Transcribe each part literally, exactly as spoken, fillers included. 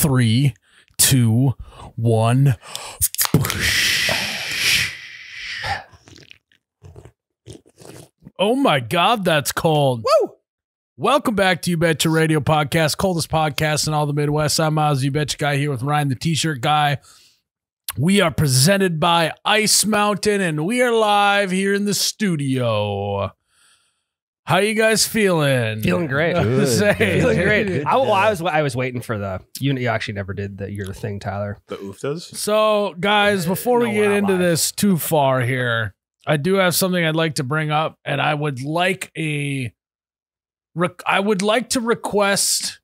three, two, one. Oh my God, that's cold. Woo! Welcome back to You Betcha Radio Podcast, coldest podcast in all the Midwest. I'm Oz, You Betcha Guy, here with Ryan, the T-shirt guy. We are presented by Ice Mountain, and we are live here in the studio. How you guys feeling? Feeling great. Good, say. Good, feeling great. Good, good, I, well, I was I was waiting for the you, you actually never did the you're the thing, Tyler. The ooftas. So guys, before no, we get into alive. this too far here, I do have something I'd like to bring up, and I would like a I would like to request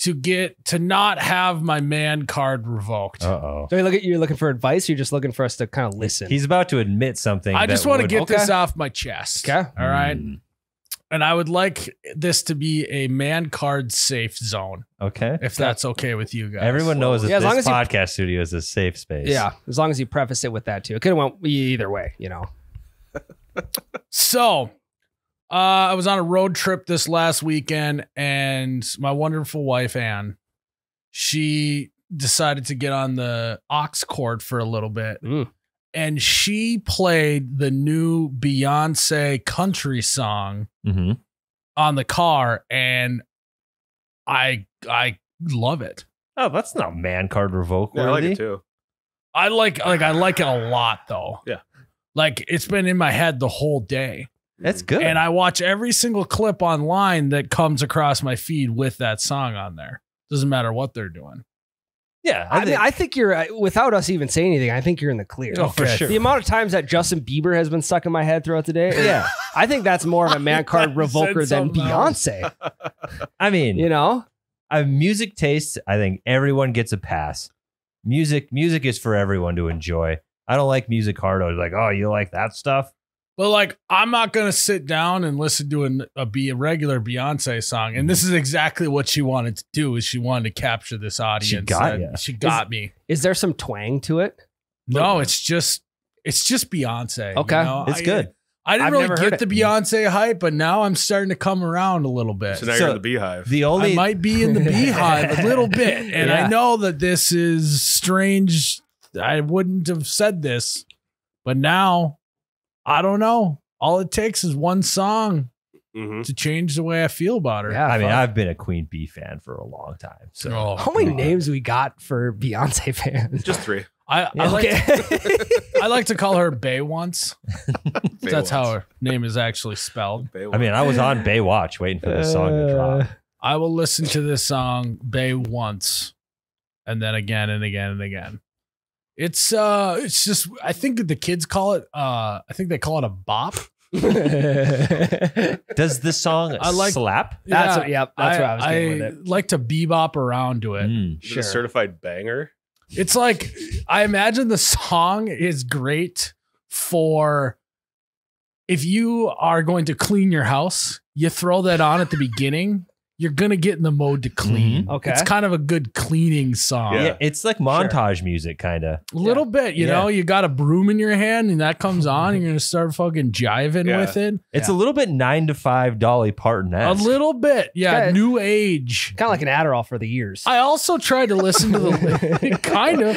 to get to not have my man card revoked. Uh oh. So you look at you're looking for advice, or you're just looking for us to kind of listen. He's about to admit something. I just want to get okay. this off my chest. Okay. All right. Mm. And I would like this to be a man card safe zone. Okay. If that's okay with you guys. Everyone knows that yeah, this as long as podcast you, studio is a safe space. Yeah. As long as you preface it with that too. It could have went either way, you know. So uh, I was on a road trip this last weekend, and my wonderful wife, Ann, she decided to get on the aux cord for a little bit. Mm. And she played the new Beyonce country song mm-hmm. on the car, and I I love it. Oh, that's not man card revoke. Yeah, I like it too. I like like I like it a lot though. Yeah, like it's been in my head the whole day. That's good. And I watch every single clip online that comes across my feed with that song on there. Doesn't matter what they're doing. Yeah, I, I, think, mean, I think you're, without us even saying anything, I think you're in the clear. Oh, for sure. The amount of times that Justin Bieber has been stuck in my head throughout the day, yeah, I think that's more of a man card revoker than Beyonce. I mean, you know, I music tastes, I think everyone gets a pass. Music, music is for everyone to enjoy. I don't like music hard. I was like, oh, you like that stuff? But like, I'm not going to sit down and listen to an, a, be a regular Beyonce song. And this is exactly what she wanted to do, is she wanted to capture this audience. She got, that, she got is, me. Is there some twang to it? No, no. it's just it's just Beyonce. OK, you know? it's I, good. I didn't I've really get the Beyonce hype, but now I'm starting to come around a little bit. So now so you're in the beehive. The only I might be in the beehive a little bit. And yeah. I know that this is strange. I wouldn't have said this, but now. I don't know. All it takes is one song mm-hmm. to change the way I feel about her. Yeah, I mean, fun. I've been a Queen B fan for a long time. So oh, how many God. names we got for Beyonce fans? Just three. I, yeah. I, like, to, I like to call her Baywance. Bay That's Watch. How her name is actually spelled. Baywatch. I mean, I was on Baywatch waiting for this uh, song to drop. I will listen to this song Baywance, and then again and again and again. It's uh, it's just I think that the kids call it uh, I think they call it a bop. Does this song I like, slap? Yeah, that's what, yeah, that's I, what I was doing with it. Like to bebop around to it. Mm, sure. Is it a certified banger? It's like I imagine the song is great for if you are going to clean your house. You throw that on at the beginning. You're going to get in the mode to clean. Mm-hmm. Okay. It's kind of a good cleaning song. Yeah, it's like montage sure. music, kind of. A little yeah. bit, you yeah. know, you got a broom in your hand and that comes on and you're going to start fucking jiving yeah. with it. It's yeah. a little bit nine to five Dolly Parton-esque. A little bit. Yeah. Okay. New age. Kind of like an Adderall for the ears. I also tried to listen to the kind of.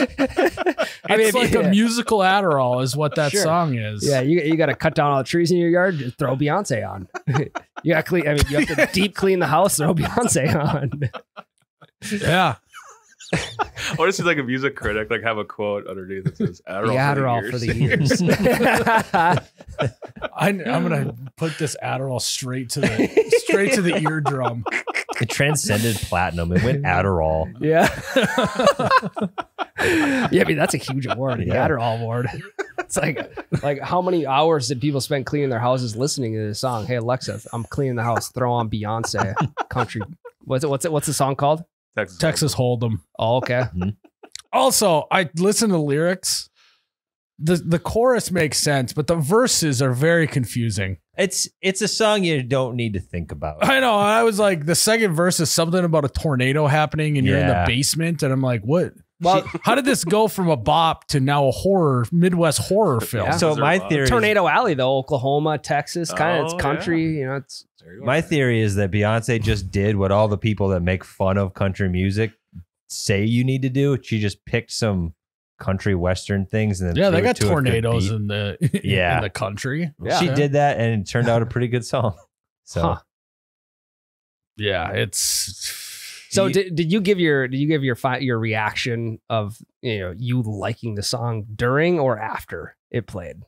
I mean, it's like yeah. a musical Adderall is what that sure. song is. Yeah. You, you got to cut down all the trees in your yard. Just throw Beyonce on. You got to clean. I mean, you have to deep clean the house. Throw Beyonce on. Yeah. Or is it like a music critic, like have a quote underneath that says Adderall, the Adderall for the ears. I, I'm gonna put this Adderall straight to the straight to the eardrum. It transcended platinum. It went Adderall. Yeah. Yeah, I mean that's a huge award. The yeah. Adderall award. It's like like how many hours did people spend cleaning their houses listening to this song? Hey Alexa, I'm cleaning the house. Throw on Beyonce country. What's it? What's it? What's the song called? Texas, Texas Hold'em. Oh, okay. Mm-hmm. Also, I listen to lyrics. The the chorus makes sense, but the verses are very confusing. It's it's a song you don't need to think about. I know. I was like, the second verse is something about a tornado happening and yeah. you're in the basement. And I'm like, what? Well, how did this go from a bop to now a horror, Midwest horror film? Yeah. So my theory, Tornado Alley, though, Oklahoma, Texas, kind of oh, it's country. Yeah. You know, it's my theory is that Beyonce just did what all the people that make fun of country music say you need to do. She just picked some country western things, and then yeah, they got tornadoes in the yeah in the country. Yeah, she yeah. did that, and it turned out a pretty good song. So, huh. yeah, it's. So you, did, did you give your did you give your your reaction of you know you liking the song during or after it played?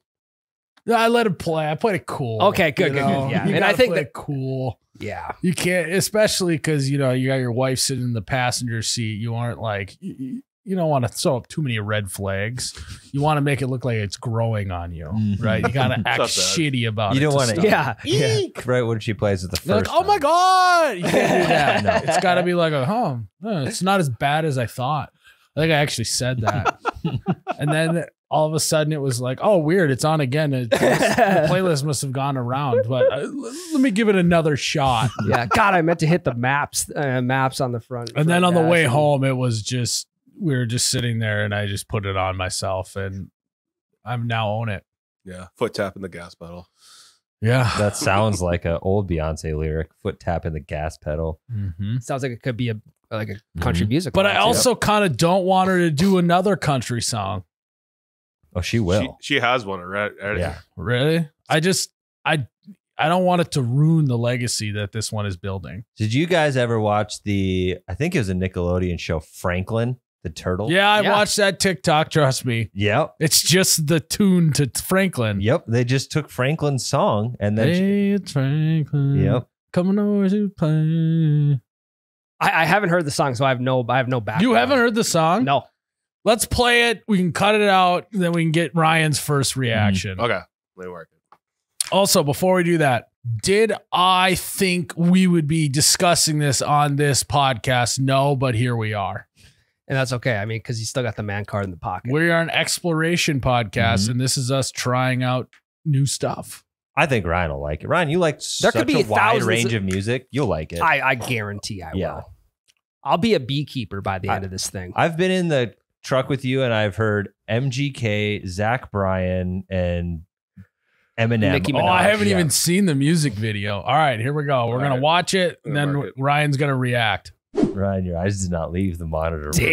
I let it play. I played it cool. Okay, good, good, know? good. Yeah, you and I think play that it cool. Yeah, you can't, especially because you know you got your wife sitting in the passenger seat. You aren't like you, you don't want to throw up too many red flags. You want to make it look like it's growing on you, mm-hmm. right? You gotta act shitty about you it. You don't want to, yeah, Eek. yeah. Right when she plays with the first, like, oh my god, you can't do that. No. It's got to be like, oh, it's not as bad as I thought. I think I actually said that, and then. All of a sudden, it was like, oh, weird. It's on again. It, the playlist must have gone around, but uh, let me give it another shot. Yeah. God, I meant to hit the maps, uh, maps on the front. And then on the way home, it was just, we were just sitting there and I just put it on myself and I'm now on it. Yeah. Foot tap in the gas pedal. Yeah. That sounds like an old Beyonce lyric, foot tap in the gas pedal. Mm-hmm. Sounds like it could be a like a country mm-hmm. music. But I also yep. kind of don't want her to do another country song. Oh, she will. She, she has one already. Yeah. Really? I just, I, I don't want it to ruin the legacy that this one is building. Did you guys ever watch the, I think it was a Nickelodeon show, Franklin, the turtle? Yeah, I yeah. watched that TikTok, trust me. Yep. It's just the tune to Franklin. Yep. They just took Franklin's song and then. Hey, it's Franklin. Yep. Coming over to play. I, I haven't heard the song, so I have no, I have no background. You haven't heard the song? No. Let's play it. We can cut it out. Then we can get Ryan's first reaction. Okay. They work. Also, before we do that, did I think we would be discussing this on this podcast? No, but here we are. And that's okay. I mean, because you still got the man card in the pocket. We are an exploration podcast, mm-hmm. and this is us trying out new stuff. I think Ryan will like it. Ryan, you like there such could be a wide range of music. You'll like it. I, I guarantee I yeah. will. I'll be a beekeeper by the I, end of this thing. I've been in the truck with you and I've heard M G K, Zach Bryan, and Eminem. Oh, I haven't yeah. even seen the music video. All right, here we go. We're All gonna right. watch it and then it. Ryan's gonna react. Ryan, your eyes did not leave the monitor. You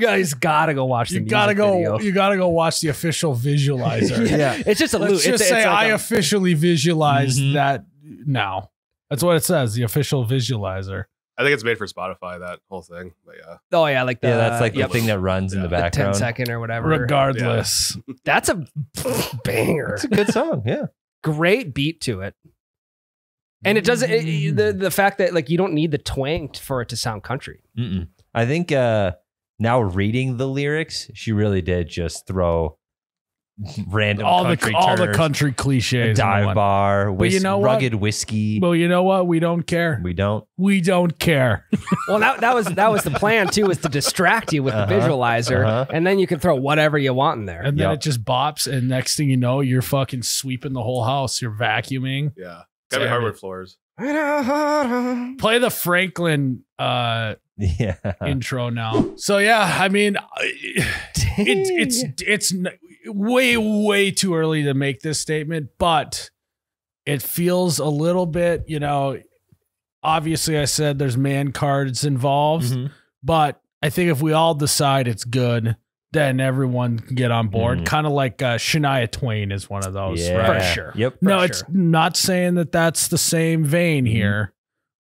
guys gotta go watch. The you music gotta go. Video. You gotta go watch the official visualizer. yeah, it's just a. Let's loot. just it's, say it's like I a... officially visualized mm-hmm. that now. That's what it says. The official visualizer. I think it's made for Spotify, that whole thing. But yeah. Oh yeah, like the, yeah, that's like uh, the yep. thing that runs yeah. in the background, the ten second or whatever. Regardless, yeah. that's a banger. It's a good song. Yeah, great beat to it, and it doesn't. It, the the fact that like you don't need the twang for it to sound country. Mm-mm. I think uh, now reading the lyrics, she really did just throw random all country the all turners, the country cliches, dive bar, whis you know rugged whiskey. Well, you know what? We don't care. We don't. We don't care. Well, that that was that was the plan too, was to distract you with uh-huh, the visualizer, uh-huh. and then you can throw whatever you want in there. And then yep. it just bops, and next thing you know, you're fucking sweeping the whole house. You're vacuuming. Yeah, gotta be hardwood floors. Play the Franklin uh yeah intro now. So yeah, I mean, it, it's it's it's. way, way too early to make this statement, but it feels a little bit, you know, obviously I said there's man cards involved, mm-hmm. but I think if we all decide it's good, then everyone can get on board. Mm-hmm. Kind of like uh, Shania Twain is one of those. Yeah. Right? For sure. Yep. For no, sure. It's not saying that that's the same vein mm-hmm. here,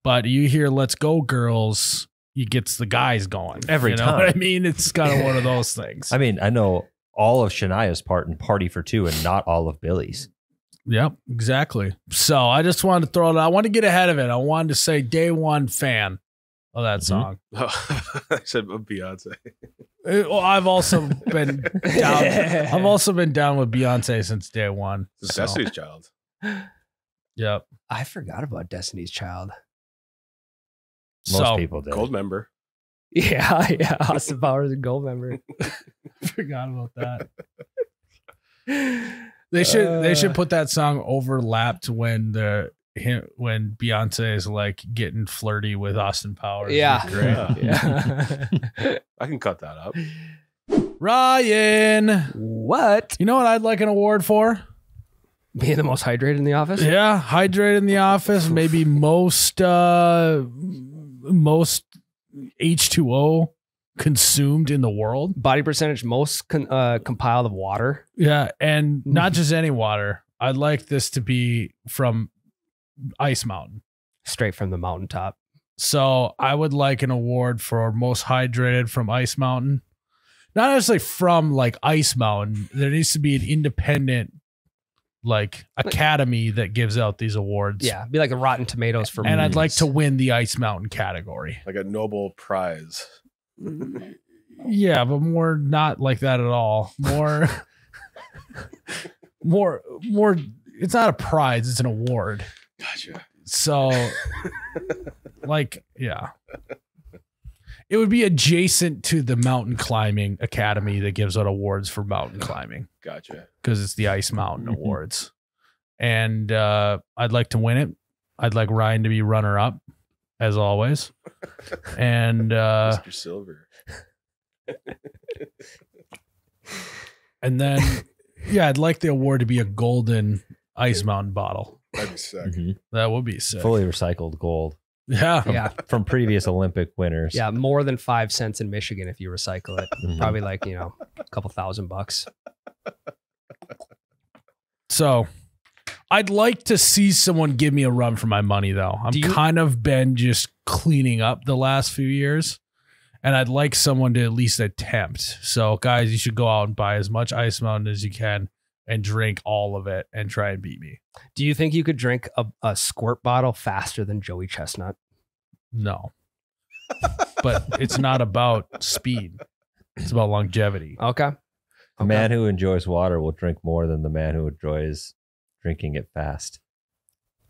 but you hear Let's Go Girls, you gets the guys going. Every you know time. What I mean, it's kind of one of those things. I mean, I know all of Shania's part in Party for Two and not all of Billy's. Yep, exactly. So I just wanted to throw it out. I want to get ahead of it. I wanted to say day one fan of that mm-hmm. song. Oh, I said Beyonce. It, well, I've also been down. I've also been down with Beyonce since day one. So. Destiny's Child. Yep. I forgot about Destiny's Child. Most so, people did. Gold member. Yeah, yeah. Austin Powers and gold member. Forgot about that. They should uh, they should put that song overlapped when the him, when Beyonce is like getting flirty with Austin Powers. Yeah, great. yeah. yeah. I can cut that up. Ryan, what? You know what I'd like an award for? Being the most hydrated in the office. Yeah, hydrated in the office. Maybe most uh, most. H two O consumed in the world. Body percentage most con, uh, compiled of water. Yeah, and not just any water. I'd like this to be from Ice Mountain. Straight from the mountaintop. So I would like an award for most hydrated from Ice Mountain. Not necessarily from like Ice Mountain. There needs to be an independent like academy that gives out these awards. Yeah, be like a Rotten Tomatoes for. And movies. I'd like to win the Ice Mountain category, like a Nobel Prize. Yeah, but more not like that at all. More, more, more. It's not a prize; it's an award. Gotcha. So, like, yeah. It would be adjacent to the mountain climbing academy that gives out awards for mountain climbing. Gotcha. Because it's the Ice Mountain Awards. And uh, I'd like to win it. I'd like Ryan to be runner up, as always. And uh, Mister Silver. And then, yeah, I'd like the award to be a golden Ice Mountain bottle. That'd be sick. Mm-hmm. That would be sick. Fully recycled gold. Yeah. From, yeah. From previous Olympic winners. Yeah. More than five cents in Michigan if you recycle it. Mm-hmm. Probably like, you know, a couple thousand bucks. So I'd like to see someone give me a run for my money, though. I've kind of been just cleaning up the last few years, and I'd like someone to at least attempt. So, guys, you should go out and buy as much Ice Mountain as you can and drink all of it and try and beat me. Do you think you could drink a, a squirt bottle faster than Joey Chestnut? No. But it's not about speed. It's about longevity. Okay. The okay. man who enjoys water will drink more than the man who enjoys drinking it fast.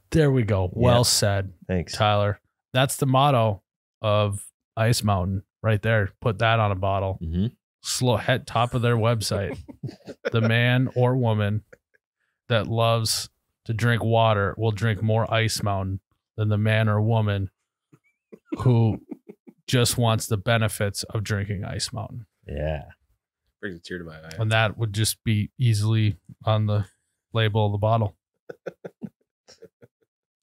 There we go. Well yeah. said. Thanks, Tyler. That's the motto of Ice Mountain right there. Put that on a bottle. Mm-hmm. Slow head top of their website. The man or woman that loves to drink water will drink more Ice Mountain than the man or woman who just wants the benefits of drinking Ice Mountain. Yeah. Brings a tear to my eye. And that would just be easily on the label of the bottle.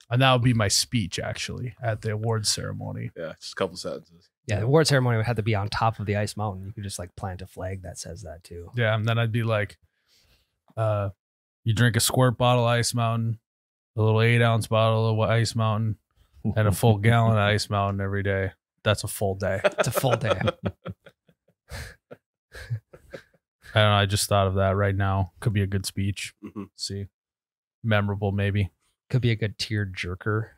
And that would be my speech, actually, at the awards ceremony. Yeah, just a couple sentences. Yeah, the award ceremony would have to be on top of the Ice Mountain. You could just, like, plant a flag that says that, too. Yeah, and then I'd be like, uh, you drink a squirt bottle of Ice Mountain, a little eight-ounce bottle of Ice Mountain, and a full gallon of Ice Mountain every day. That's a full day. It's a full day. I don't know. I just thought of that right now. Could be a good speech. Mm-hmm. See. Memorable, maybe. Could be a good tear jerker.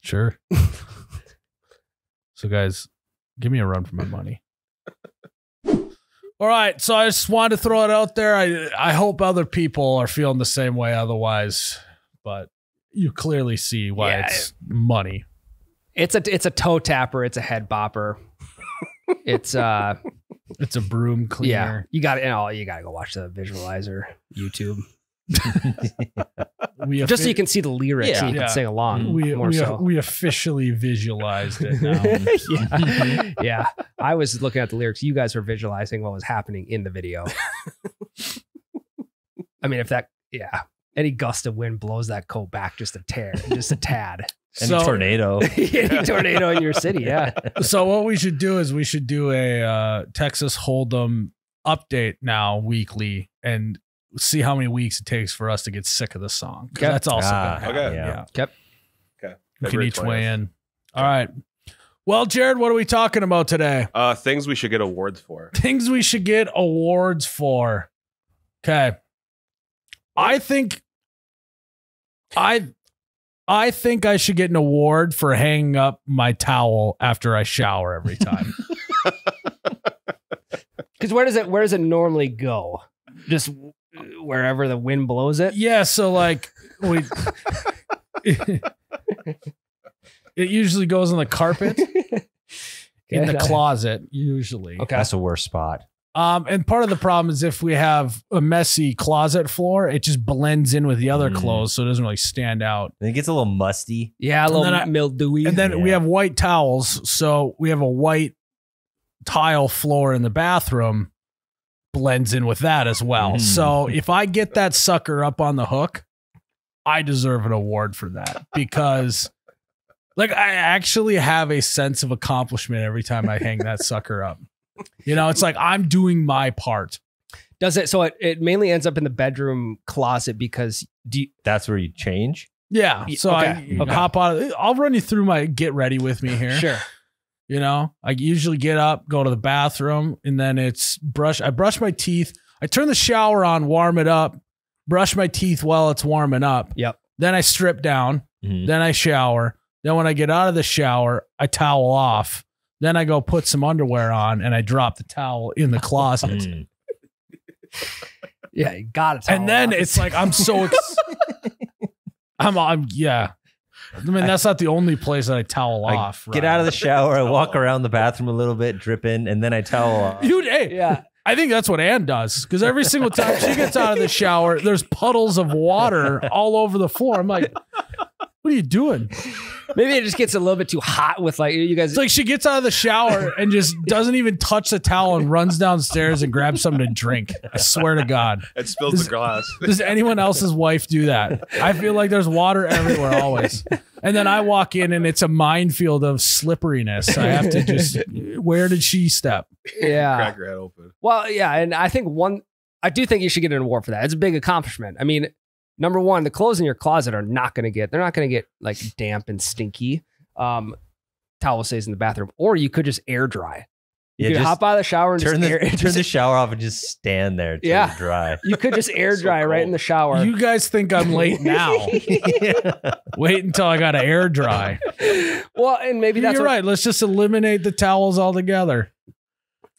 Sure. So, guys, give me a run for my money. All right. So I just wanted to throw it out there. I, I hope other people are feeling the same way otherwise, but you clearly see why yeah, it's money. It's a, it's a toe tapper. It's a head bopper. It's uh it's a broom cleaner. Yeah, you got it. You know, you got to go watch the visualizer YouTube. we just so you can see the lyrics yeah. so you yeah. can sing along. We, more we, so. we officially visualized it now. Yeah. Yeah. I was looking at the lyrics. You guys were visualizing what was happening in the video. I mean, if that, yeah, any gust of wind blows that coat back just a tear, just a tad. Any so, tornado. Any tornado in your city, yeah. So what we should do is we should do a uh, Texas Hold'em update now weekly and see how many weeks it takes for us to get sick of the song. Yep. That's also ah, good. Okay. Yeah. Yep. Okay. We can each weigh in. All right. Well, Jared, what are we talking about today? Uh, things we should get awards for. Things we should get awards for. Okay. I think I I think I should get an award for hanging up my towel after I shower every time. Because where does it where does it normally go? Just wherever the wind blows it. Yeah, so like we it, it usually goes on the carpet. In the closet, usually. Okay. That's a worse spot. Um, and part of the problem is if we have a messy closet floor, it just blends in with the other mm. clothes, so it doesn't really stand out. And it gets a little musty. Yeah, a little and I, mildewy. And then yeah. we have white towels, so we have a white tile floor in the bathroom, blends in with that as well. Mm. So if I get that sucker up on the hook, I deserve an award for that because Like, I actually have a sense of accomplishment every time I hang that sucker up. You know, it's like I'm doing my part. Does it? So it, it mainly ends up in the bedroom closet because do you, that's where you change. Yeah. So okay. I okay. hop out. Of, I'll run you through my get ready with me here. Sure. You know, I usually get up, go to the bathroom, and then it's brush. I brush my teeth. I turn the shower on, warm it up, brush my teeth while it's warming up. Yep. Then I strip down. Mm-hmm. Then I shower. Then when I get out of the shower, I towel off. Then I go put some underwear on and I drop the towel in the closet. Yeah, you got it. And then off. It's like I'm so ex I'm I'm yeah. I mean, that's not the only place that I towel I off. Get right? out of the shower, I walk around the bathroom a little bit, drip in, and then I towel off. You hey, yeah. I think that's what Ann does, because every single time she gets out of the shower, there's puddles of water all over the floor. I'm like, what are you doing? Maybe it just gets a little bit too hot with like you guys. It's like she gets out of the shower and just doesn't even touch the towel and runs downstairs and grabs something to drink. I swear to God. It spills does, the glass. Does anyone else's wife do that? I feel like there's water everywhere always. And then I walk in and it's a minefield of slipperiness. I have to just, where did she step? Yeah. Crack your head open. Well, yeah. And I think one, I do think you should get an award for that. It's a big accomplishment. I mean, number one, the clothes in your closet are not going to get, they're not going to get like damp and stinky. Um, towel stays in the bathroom, or you could just air dry. You yeah, could hop out of the shower and turn, just the, air, turn just, the shower off and just stand there to yeah. dry. You could just air dry so right in the shower. You guys think I'm late now. Yeah. Wait until I got to air dry. Well, and maybe that's You're what, right. Let's just eliminate the towels altogether.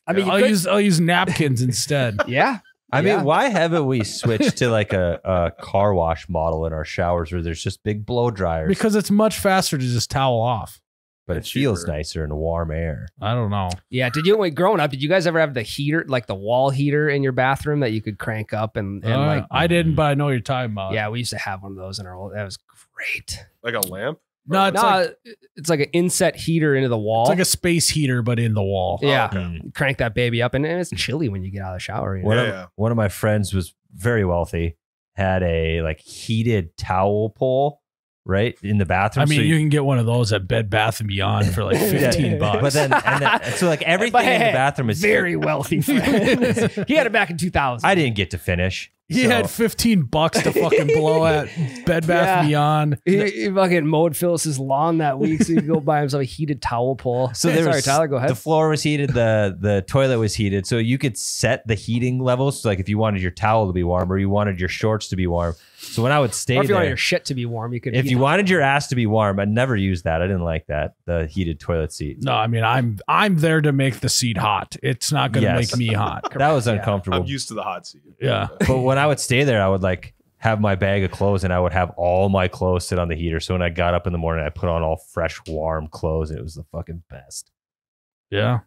I mean, I'll, could, use, I'll use napkins instead. Yeah. I yeah. mean, why haven't we switched to like a, a car wash model in our showers where there's just big blow dryers? Because it's much faster to just towel off. But it's it feels cheaper. nicer in the warm air. I don't know. Yeah. Did you, like, growing up, did you guys ever have the heater, like the wall heater in your bathroom that you could crank up and, and uh, like? I didn't, but I know what you're talking about. Yeah. We used to have one of those in our old, that was great. Like a lamp? No, it's, no like, it's like an inset heater into the wall. It's like a space heater, but in the wall. Yeah. Oh, okay. Crank that baby up. And, and it's chilly when you get out of the shower. You know? one, yeah, of, yeah. one of my friends was very wealthy, had a like heated towel pole right in the bathroom. I mean, so you, you can get one of those at Bed Bath and Beyond for like fifteen yeah. bucks. But then, and then, so like everything hey, in the bathroom is very wealthy. Friends. He had it back in two thousand. I didn't get to finish. He so. had fifteen bucks to fucking blow at Bed Bath yeah. and Beyond. He, he fucking mowed Phyllis's lawn that week, so he could go buy himself a heated towel pole. So there Sorry, was, Tyler, go ahead. The floor was heated, the the toilet was heated, so you could set the heating levels. So like if you wanted your towel to be warm, or you wanted your shorts to be warm. So when I would stay, or if you there, wanted your shit to be warm, you could. If you them. wanted your ass to be warm, I never used that. I didn't like that the heated toilet seat. No, I mean I'm I'm there to make the seat hot. It's not going to yes. make me hot. That was uncomfortable. Yeah. I'm used to the hot seat. Yeah, but when When I would stay there, I would like have my bag of clothes and I would have all my clothes sit on the heater. So when I got up in the morning, I put on all fresh, warm clothes. It was the fucking best. Yeah.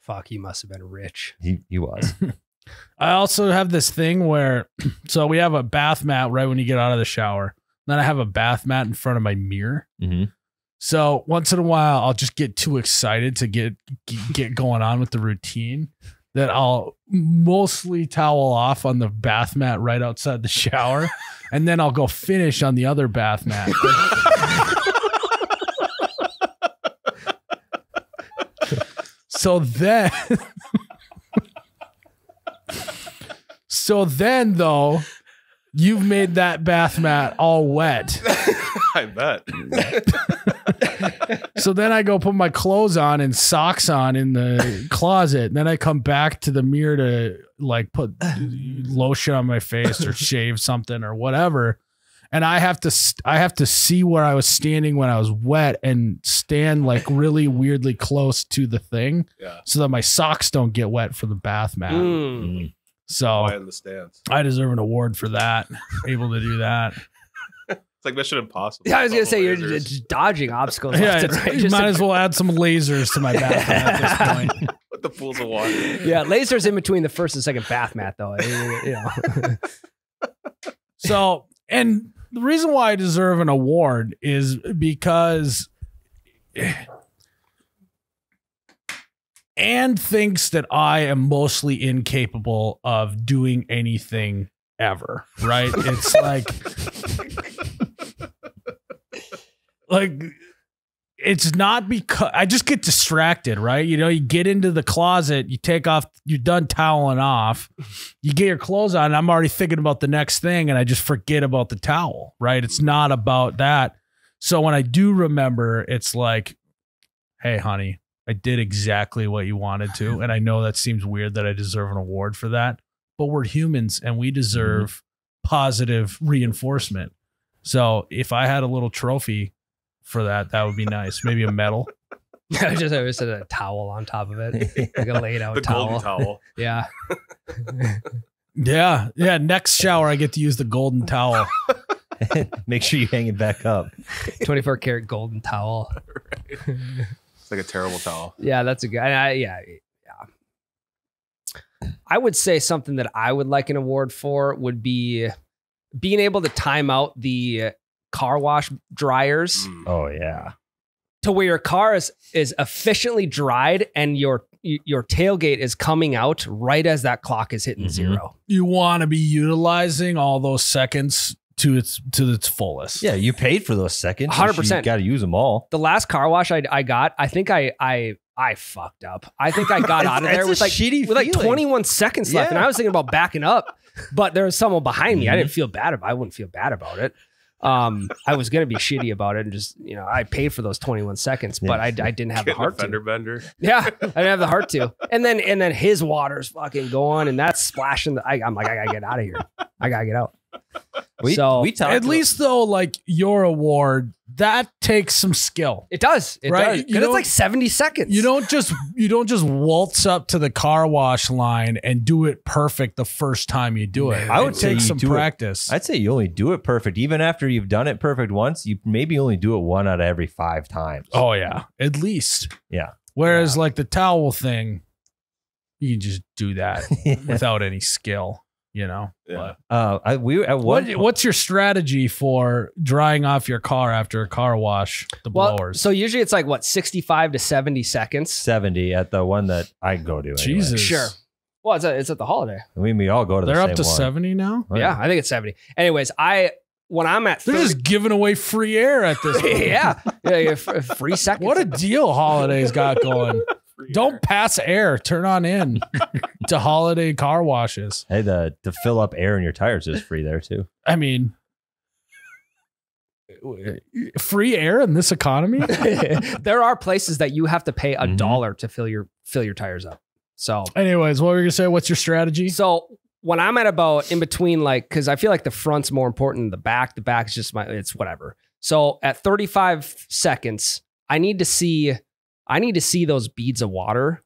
Fuck, you must have been rich. He, he was. I also have this thing where, so we have a bath mat right when you get out of the shower. Then I have a bath mat in front of my mirror. Mm-hmm. So once in a while, I'll just get too excited to get get going on with the routine. That I'll mostly towel off on the bath mat right outside the shower, and then I'll go finish on the other bath mat. so then, so then though, you've made that bath mat all wet. I bet. So then I go put my clothes on and socks on in the closet. And then I come back to the mirror to like put lotion on my face or shave something or whatever. And I have to, I have to see where I was standing when I was wet and stand like really weirdly close to the thing yeah. so that my socks don't get wet for the bath mat. Mm. Mm. So I understand. I deserve an award for that. Able to do that. It's like Mission Impossible. Yeah, I was gonna say lasers. You're just dodging obstacles. Yeah, left right. You might as well add some lasers to my bath mat at this point. With the pools of water. Yeah, lasers in between the first and second bath mat, though. I mean, you know. So, and the reason why I deserve an award is because Anne thinks that I am mostly incapable of doing anything ever. Right? It's like. Like it's not because I just get distracted, right? You know, you get into the closet, you take off, you're done toweling off, you get your clothes on. And I'm already thinking about the next thing and I just forget about the towel, right? It's not about that. So when I do remember, it's like, hey, honey, I did exactly what you wanted to. And I know that seems weird that I deserve an award for that, but we're humans and we deserve mm-hmm. positive reinforcement. So if I had a little trophy for that, that would be nice. Maybe a medal. I just always said a towel on top of it. Like a laid out the towel. towel. Yeah. Yeah. Yeah. Next shower, I get to use the golden towel. Make sure you hang it back up. twenty-four karat golden towel. Right. It's like a terrible towel. Yeah, that's a good. I, yeah, yeah. I would say something that I would like an award for would be being able to time out the car wash dryers. Mm. Oh yeah. To where your car is is efficiently dried and your your tailgate is coming out right as that clock is hitting mm-hmm. zero. You want to be utilizing all those seconds to its to its fullest. Yeah, you paid for those seconds. one hundred percent. You got to use them all. The last car wash I I got, I think I I I fucked up. I think I got out of there with like with like twenty-one seconds left, yeah. And I was thinking about backing up, but there was someone behind me. I didn't feel bad about. I wouldn't feel bad about it. Um, I was gonna be shitty about it and just, you know, I paid for those twenty-one seconds, but I, I didn't have Getting the heart a fender to. Bender. Yeah, I didn't have the heart to. And then and then his water's fucking going, and that's splashing. The, I, I'm like, I gotta get out of here. I gotta get out. We, so we at least them. Though, like your award, that takes some skill. It does, it right? Because it's like seventy seconds. You don't just you don't just waltz up to the car wash line and do it perfect the first time you do it. Man, I would take some practice. It, I'd say you only do it perfect even after you've done it perfect once. You maybe only do it one out of every five times. Oh yeah, at least. Yeah. Whereas yeah. like the towel thing, you can just do that yeah. without any skill. You know, yeah. But, uh, I, we at what, what? What's your strategy for drying off your car after a car wash? The well, blowers. So usually it's like what sixty-five to seventy seconds. seventy at the one that I go to. Anyway. Jesus, sure. Well, it's a, it's at the Holiday. I mean, we all go to. They're the same up to one. seventy now. Right. Yeah, I think it's seventy. Anyways, I when I'm at, they're thirty, just giving away free air at this. yeah, yeah, free seconds. What a deal Holiday's got going. Don't air. pass air. Turn on in to Holiday car washes. Hey, the to fill up air in your tires is free there too. I mean, free air in this economy. There are places that you have to pay a mm-hmm. dollar to fill your fill your tires up. So, anyways, what were you gonna say? What's your strategy? So when I'm at about in between, like, because I feel like the front's more important than the back. The back is just my. It's whatever. So at thirty-five seconds, I need to see. I need to see those beads of water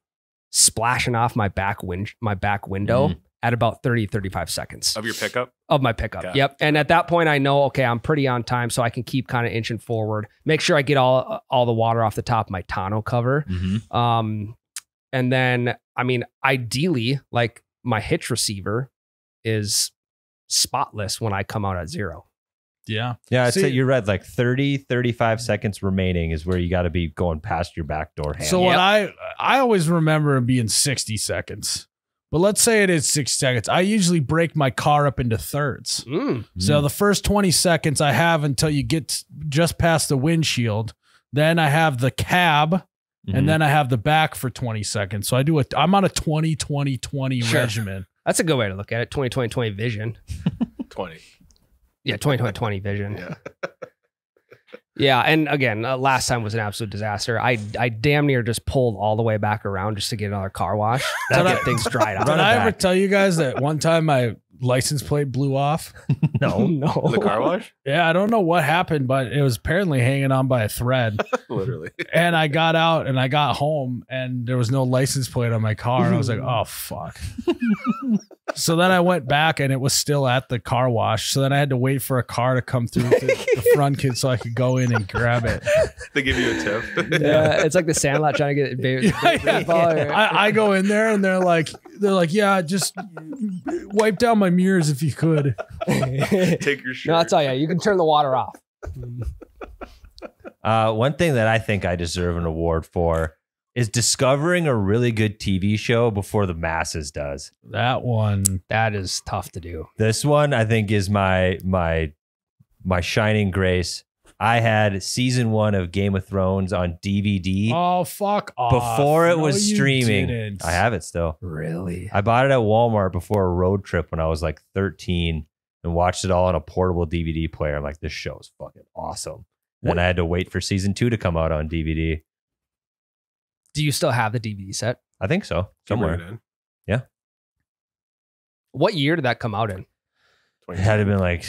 splashing off my back wind, my back window mm. at about thirty, thirty-five seconds. Of your pickup? Of my pickup. Okay. Yep. And at that point I know, okay, I'm pretty on time, so I can keep kind of inching forward, make sure I get all, all the water off the top of my tonneau cover. Mm-hmm. Um, and then, I mean, ideally like my hitch receiver is spotless when I come out at zero. Yeah. Yeah. I'd See, say you're right. Like thirty, thirty-five seconds remaining is where you got to be going past your back door handle. So yep. what I, I always remember being sixty seconds, but let's say it is six seconds. I usually break my car up into thirds. Mm. So mm. the first twenty seconds I have until you get just past the windshield. Then I have the cab mm. and then I have the back for twenty seconds. So I do it. I'm on a twenty, twenty, twenty sure. regimen. That's a good way to look at it. twenty, twenty, twenty vision. twenty. Yeah, twenty twenty vision. Yeah, yeah, and again, uh, last time was an absolute disaster. I I damn near just pulled all the way back around just to get another car wash. That get I, things dried out. Did I back. ever tell you guys that one time my license plate blew off? No, no, the car wash. Yeah, I don't know what happened, but it was apparently hanging on by a thread, literally. And I got out and I got home, and there was no license plate on my car. And I was like, oh fuck. So then I went back and it was still at the car wash. So then I had to wait for a car to come through to the front kid so I could go in and grab it. They give you a tip. Yeah, it's like the Sandlot trying to get it. Yeah, yeah. I, I go in there and they're like, they're like, yeah, just wipe down my mirrors if you could. Take your shirt. No, that's all. Yeah, you can turn the water off. Uh, one thing that I think I deserve an award for is discovering a really good T V show before the masses does. That one, that is tough to do. This one, I think, is my my my shining grace. I had season one of Game of Thrones on D V D. Oh, fuck off. Before it no, was streaming. Didn't. I have it still. Really? I bought it at Walmart before a road trip when I was like thirteen and watched it all on a portable D V D player. I'm like, this show's fucking awesome. Then I had to wait for season two to come out on D V D. Do you still have the D V D set? I think so. Somewhere. Somewhere in. Yeah. What year did that come out in? It had to have been like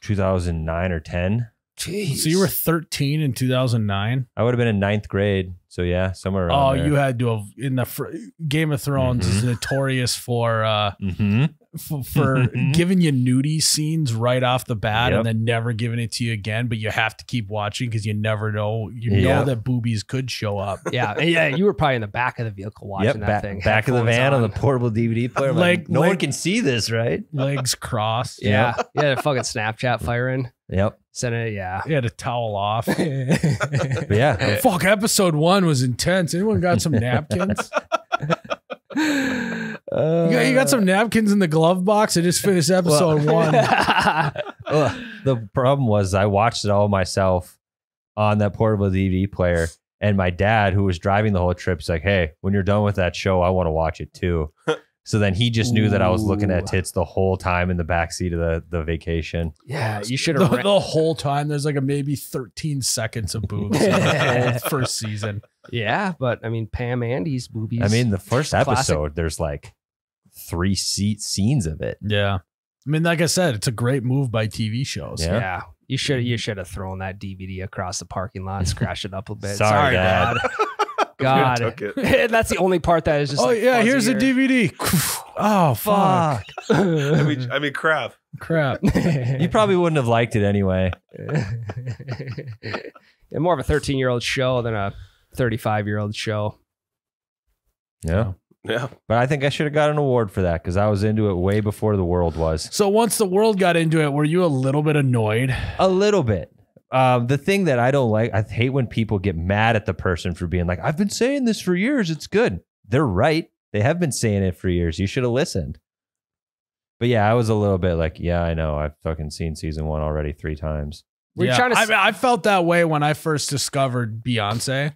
two thousand nine or ten. Jeez. So you were thirteen in two thousand nine? I would have been in ninth grade. So yeah, somewhere around Oh, there. You had to have, in the fr Game of Thrones mm-hmm. is notorious for uh, mm-hmm. for, for mm-hmm. giving you nudie scenes right off the bat yep. and then never giving it to you again. But you have to keep watching because you never know. You yep. know that boobies could show up. Yeah. Yeah. You were probably in the back of the vehicle watching yep, that back, thing. Back of the van on. on the portable D V D player. Like, like no leg, one can see this, right? Legs crossed. Yeah. Yeah. Yeah, the fucking Snapchat firing. Yep. Sent it, yeah. He had a towel off. But yeah. Fuck, episode one was intense. Anyone got some napkins? Uh, you, got, you got some napkins in the glove box? I just finished episode well, one. uh, the problem was I watched it all myself on that portable D V D player. And my dad, who was driving the whole trip, is like, hey, when you're done with that show, I want to watch it too. So then he just knew Ooh. That I was looking at tits the whole time in the backseat of the, the vacation. Yeah, you should have. The, the whole time, there's like a maybe thirteen seconds of boobs in the whole first season. Yeah, but I mean, Pam Andy's boobies. I mean, the first episode, classic. There's like three seat scenes of it. Yeah. I mean, like I said, it's a great move by T V shows. Yeah. yeah. You should you should have thrown that D V D across the parking lot and scratched it up a bit. Sorry, Sorry Dad. Dad. God, it. That's the only part that is just. Oh like yeah, fuzzier. Here's the D V D. Oh fuck! I mean, I mean, crap, crap. You probably wouldn't have liked it anyway. And more of a thirteen-year-old show than a thirty-five-year-old show. Yeah, yeah. But I think I should have got an award for that because I was into it way before the world was. So once the world got into it, were you a little bit annoyed? A little bit. Um, the thing that I don't like, I hate when people get mad at the person for being like, I've been saying this for years. It's good. They're right. They have been saying it for years. You should have listened. But yeah, I was a little bit like, yeah, I know. I've fucking seen season one already three times. We're yeah, trying to. I, I felt that way when I first discovered Beyonce.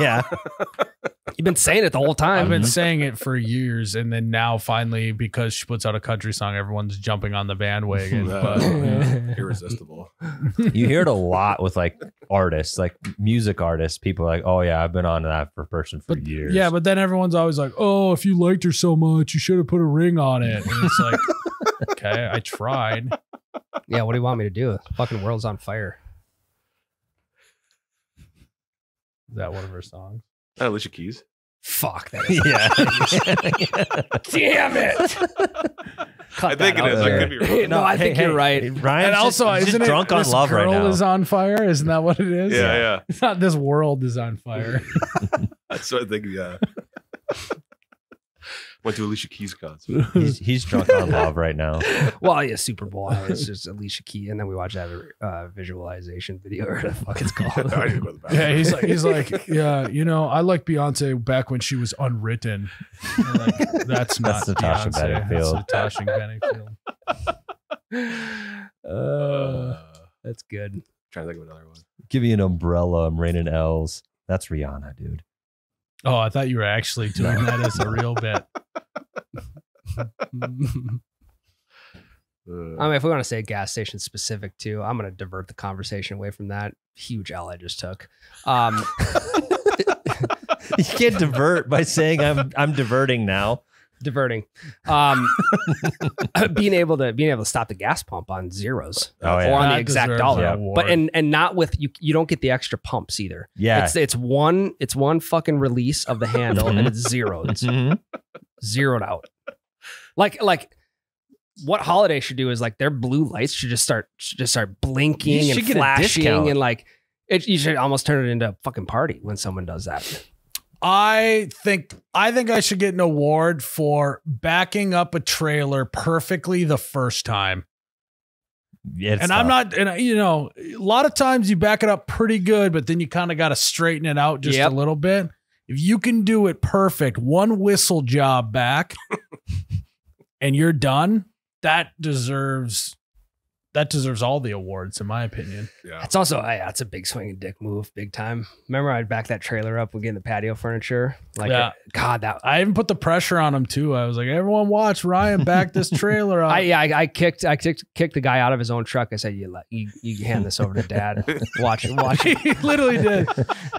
Yeah. You've been saying it the whole time. I've been saying it for years. And then now finally, because she puts out a country song, everyone's jumping on the bandwagon. But, yeah. Irresistible. You hear it a lot with like artists, like music artists. People are like, oh yeah, I've been on that for person for but, years. Yeah. But then everyone's always like, oh, if you liked her so much, you should have put a ring on it. And it's like, okay, I tried. Yeah, what do you want me to do? The fucking world's on fire. Is that one of her songs? Uh, Alicia Keys. Fuck that. Yeah. Damn it. Cut I think it is. There. I could be wrong. No, I hey, think hey, you're right. Ryan's and also, just, isn't just drunk it, on this love girl right now. Is on fire? Isn't that what it is? Yeah, yeah. It's not this world is on fire. That's what I think. Yeah. Went to Alicia Keys concert. He's, he's drunk on love right now. Well, yeah, Super Bowl. It's just Alicia Keys, and then we watch that uh, visualization video or the fuck it's called. Yeah, he's like, he's like, yeah, you know, I like Beyonce back when she was unwritten. Like, that's not that's Natasha Bedingfield. That's Natasha Bedingfield. Uh, that's good. I'm trying to think of another one. Give me an umbrella. I'm raining L's. That's Rihanna, dude. Oh, I thought you were actually doing that as a real bit. I mean, if we want to say gas station specific too, I'm going to divert the conversation away from that huge L I just took. Um, you can't divert by saying I'm I'm diverting now. Diverting, um, being able to being able to stop the gas pump on zeros oh, yeah. or on that the exact dollar, yeah. but and and not with you. You don't get the extra pumps either. Yeah, it's it's one it's one fucking release of the handle and it's zeroed, mm-hmm. zeroed out. Like like what Holiday should do is like their blue lights should just start should just start blinking and flashing and like it. You should almost turn it into a fucking party when someone does that. I think I think I should get an award for backing up a trailer perfectly the first time. Yeah, and tough. I'm not, and you know, a lot of times you back it up pretty good, but then you kind of got to straighten it out just yep. a little bit. If you can do it perfect, one whistle job back, and you're done, that deserves that deserves all the awards, in my opinion. Yeah. It's also, yeah, it's a big swinging dick move, big time. Remember, I'd back that trailer up when getting the patio furniture. Like, yeah. it, God, that I even put the pressure on him too. I was like, everyone, watch Ryan back this trailer up. I, yeah, I, I kicked, I kicked, kicked the guy out of his own truck. I said, you, you, you hand this over to Dad. Watch it, watch it. He literally did.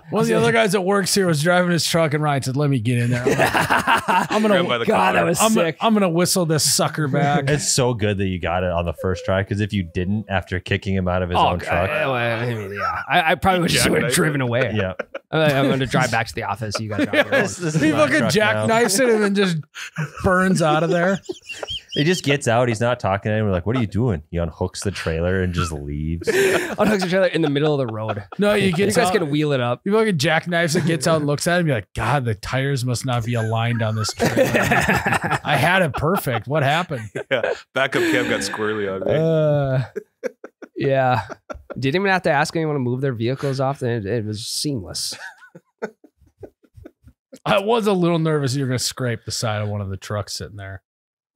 One of the other guys that works here was driving his truck, and Ryan said, "Let me get in there." I'm, like, I'm gonna, God, collar. That was I'm sick. Gonna, I'm gonna whistle this sucker back. It's so good that you got it on the first try, because if you didn't after kicking him out of his oh, own God. truck. I mean, yeah, I, I probably would just would have driven away. Yeah, I'm going to drive back to the office. You guys, yeah, this, this he fucking jackknifes it and then just burns out of there. He just gets out. He's not talking to anyone. We're like, "What are you doing?" He unhooks the trailer and just leaves. Unhooks the trailer in the middle of the road. No, you get. You guys gonna wheel it up. You fucking jackknifes it, gets out, and looks at him. You're like, "God, the tires must not be aligned on this trailer." I had it perfect. What happened? Yeah, backup cam got squirrely on me. Uh, yeah, didn't even have to ask anyone to move their vehicles off. It, it was seamless. I was a little nervous you were gonna scrape the side of one of the trucks sitting there.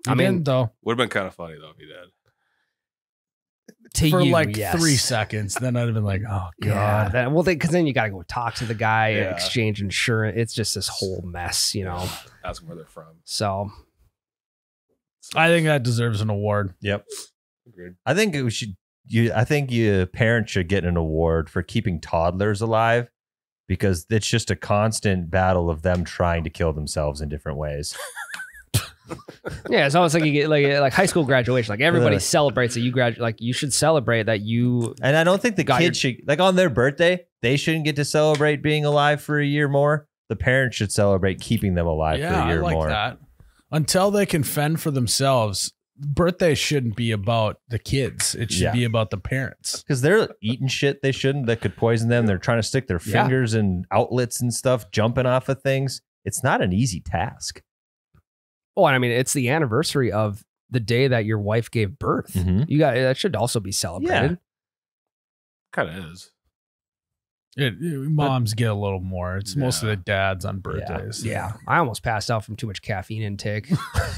I mean, though, would have been kind of funny though if he did. For you, like yes. three seconds, then I'd have been like, "Oh God!" Yeah, that, well, because then you got to go talk to the guy, yeah. and exchange insurance. It's just this whole mess, you know. Ask them where they're from. So, I think that deserves an award. Yep, agreed. I think we should. You, I think your parents should get an award for keeping toddlers alive, because it's just a constant battle of them trying to kill themselves in different ways. Yeah, it's almost like you get like like high school graduation. Like everybody yeah. celebrates that you graduate. Like you should celebrate that you. And I don't think the kids should, like on their birthday, they shouldn't get to celebrate being alive for a year more. The parents should celebrate keeping them alive yeah, for a year I like more. That. Until they can fend for themselves, birthday shouldn't be about the kids. It should yeah. be about the parents, because they're eating shit they shouldn't. That could poison them. They're trying to stick their fingers yeah. in outlets and stuff, jumping off of things. It's not an easy task. Oh, and I mean, it's the anniversary of the day that your wife gave birth. Mm-hmm. You got that should also be celebrated. Yeah. Kind of is. It, it, moms but, get a little more. It's yeah. mostly the dads on birthdays. Yeah. yeah, I almost passed out from too much caffeine intake.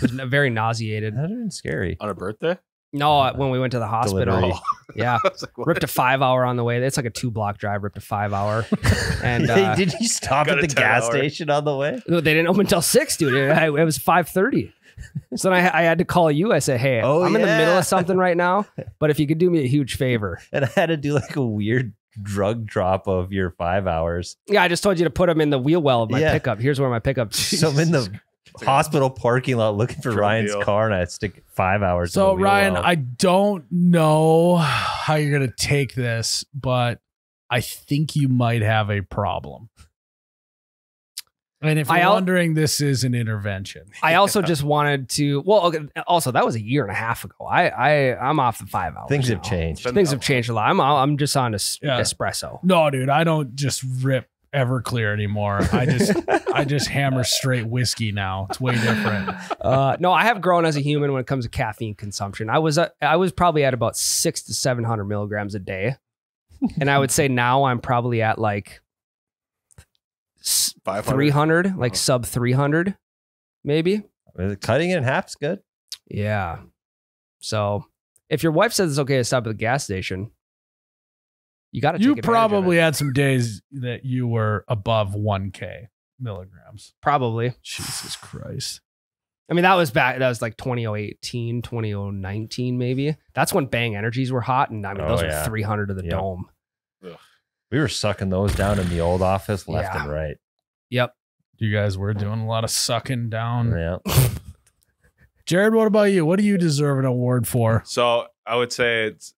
Very nauseated. That would be scary on a birthday. No, uh, when we went to the hospital, delivery. yeah, like, ripped a five hour on the way. It's like a two block drive, ripped a five hour. And uh, did you stop at the gas hour. station on the way? No, they didn't open until six, dude. It, it was five thirty. So then I, I had to call you. I said, "Hey, oh, I'm yeah. in the middle of something right now, but if you could do me a huge favor," and I had to do like a weird drug drop of your five hours. Yeah, I just told you to put them in the wheel well of my yeah. pickup. Here's where my pickup. So I'm in the. hospital parking lot looking for Ryan's deal. car, and I stick five hours. So Ryan, out. I don't know how you're going to take this, but I think you might have a problem. And if you're I wondering, this is an intervention. I also just wanted to, well, okay, also that was a year and a half ago. I, I, I'm off the five hours. Things now. have changed. Things have changed a lot. I'm, I'm just on a yeah. espresso. No, dude, I don't just rip Everclear anymore. I just I just hammer straight whiskey now. It's way different. Uh, no, I have grown as a human when it comes to caffeine consumption. I was uh, I was probably at about six to seven hundred milligrams a day, and I would say now I'm probably at like three hundred, like oh. sub three hundred, maybe. Cutting it in half is good. Yeah. So if your wife says it's okay to stop at the gas station, you got to. You probably had some days that you were above one K milligrams. Probably. Jesus Christ. I mean, that was back. That was like twenty eighteen, twenty nineteen, maybe. That's when Bang Energies were hot, and I mean, oh, those yeah. were three hundred to the yep. dome. Ugh. We were sucking those down in the old office, left yeah. and right. Yep. You guys were doing a lot of sucking down. Yeah. Jared, what about you? What do you deserve an award for? So I would say it's.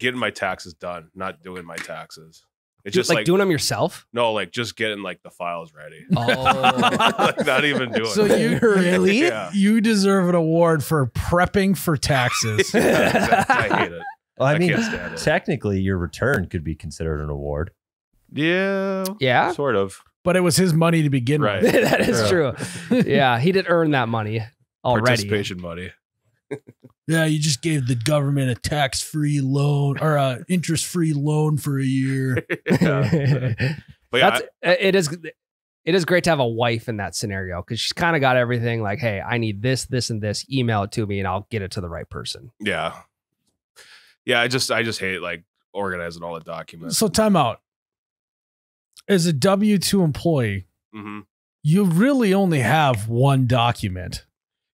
Getting my taxes done, not doing my taxes. It's Dude, just like, like doing them yourself. No, like just getting like the files ready. Oh, like not even doing. So it. you really, yeah. you deserve an award for prepping for taxes. Yeah, exactly. I hate it. Well, I, I mean, can't stand it. Technically, your return could be considered an award. Yeah, yeah, sort of. But it was his money to begin right. with. That is true. true. Yeah, he did earn that money already. Participation money. Yeah, you just gave the government a tax-free loan or a interest-free loan for a year. yeah. But yeah, I, it is it is great to have a wife in that scenario, because she's kind of got everything like, hey, I need this, this, and this. Email it to me and I'll get it to the right person. Yeah. Yeah, I just I just hate like organizing all the documents. So time out. As a W two employee, mm-hmm. you really only have one document.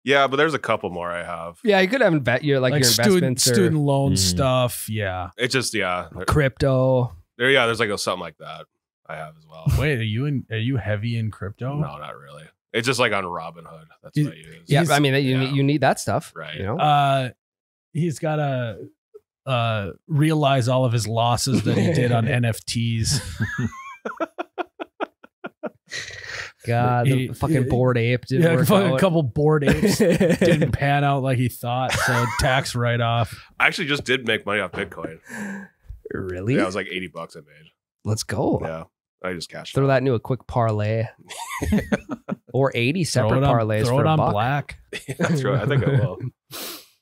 Yeah, but there's a couple more I have. Yeah, you could have inve- your, like, like your student, investments. Or, student loan mm-hmm. stuff. Yeah. It's just, yeah. Crypto. There, yeah, there's like a, something like that I have as well. Wait, are you in? Are you heavy in crypto? No, not really. It's just like on Robinhood. That's he's, what I use. Yeah, I mean, you, yeah. Need, you need that stuff. Right. You know? Uh, he's got to uh, realize all of his losses that he did on N F Ts. God, the he, fucking Bored Ape didn't yeah, work out. A couple Bored Apes didn't pan out like he thought, so tax write-off. I actually just did make money off Bitcoin. Really? Yeah, it was like eighty bucks I made. Let's go. Yeah, I just cashed Throw out. That into a quick parlay. Or eighty separate throw on, parlays throw for it on a buck. Black. Yeah, that's right. I think I will.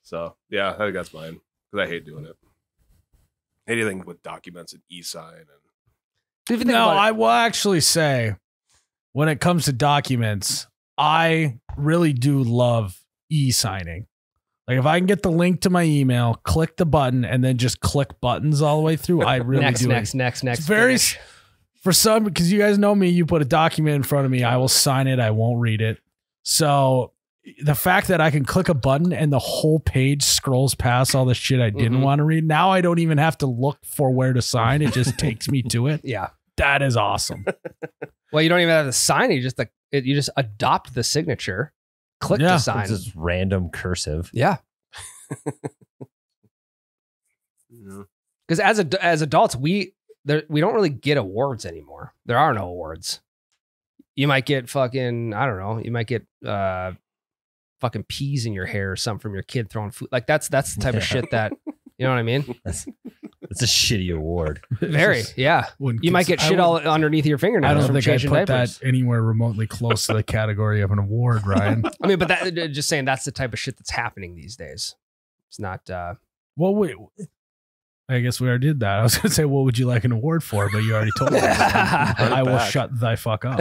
So, yeah, I think that's mine, because I hate doing it. Anything with documents and e-sign. And no, I it, will actually say... When it comes to documents, I really do love e-signing. Like if I can get the link to my email, click the button, and then just click buttons all the way through, I really next, do next, it. Next, next, next, next. Very finish. For some, because you guys know me, you put a document in front of me, I will sign it, I won't read it. So the fact that I can click a button and the whole page scrolls past all the shit I didn't mm-hmm. want to read, now I don't even have to look for where to sign. It just takes me to it. Yeah. That is awesome. Well, you don't even have to sign it. You just, like, it, you just adopt the signature, click yeah. to sign. It's just random cursive. Yeah. Because as a, as adults, we there, we don't really get awards anymore. There are no awards. You might get fucking, I don't know, you might get uh, fucking peas in your hair or something from your kid throwing food. Like that's, that's the type yeah. of shit that, you know what I mean? That's It's a shitty award. Very, just, yeah. You might get shit all underneath your fingernails. I don't from think I put diapers. That anywhere remotely close to the category of an award, Ryan. I mean, but that, just saying, that's the type of shit that's happening these days. It's not. Uh, well, wait. I guess we already did that. I was going to say, what would you like an award for? But you already told me. I will shut thy fuck up.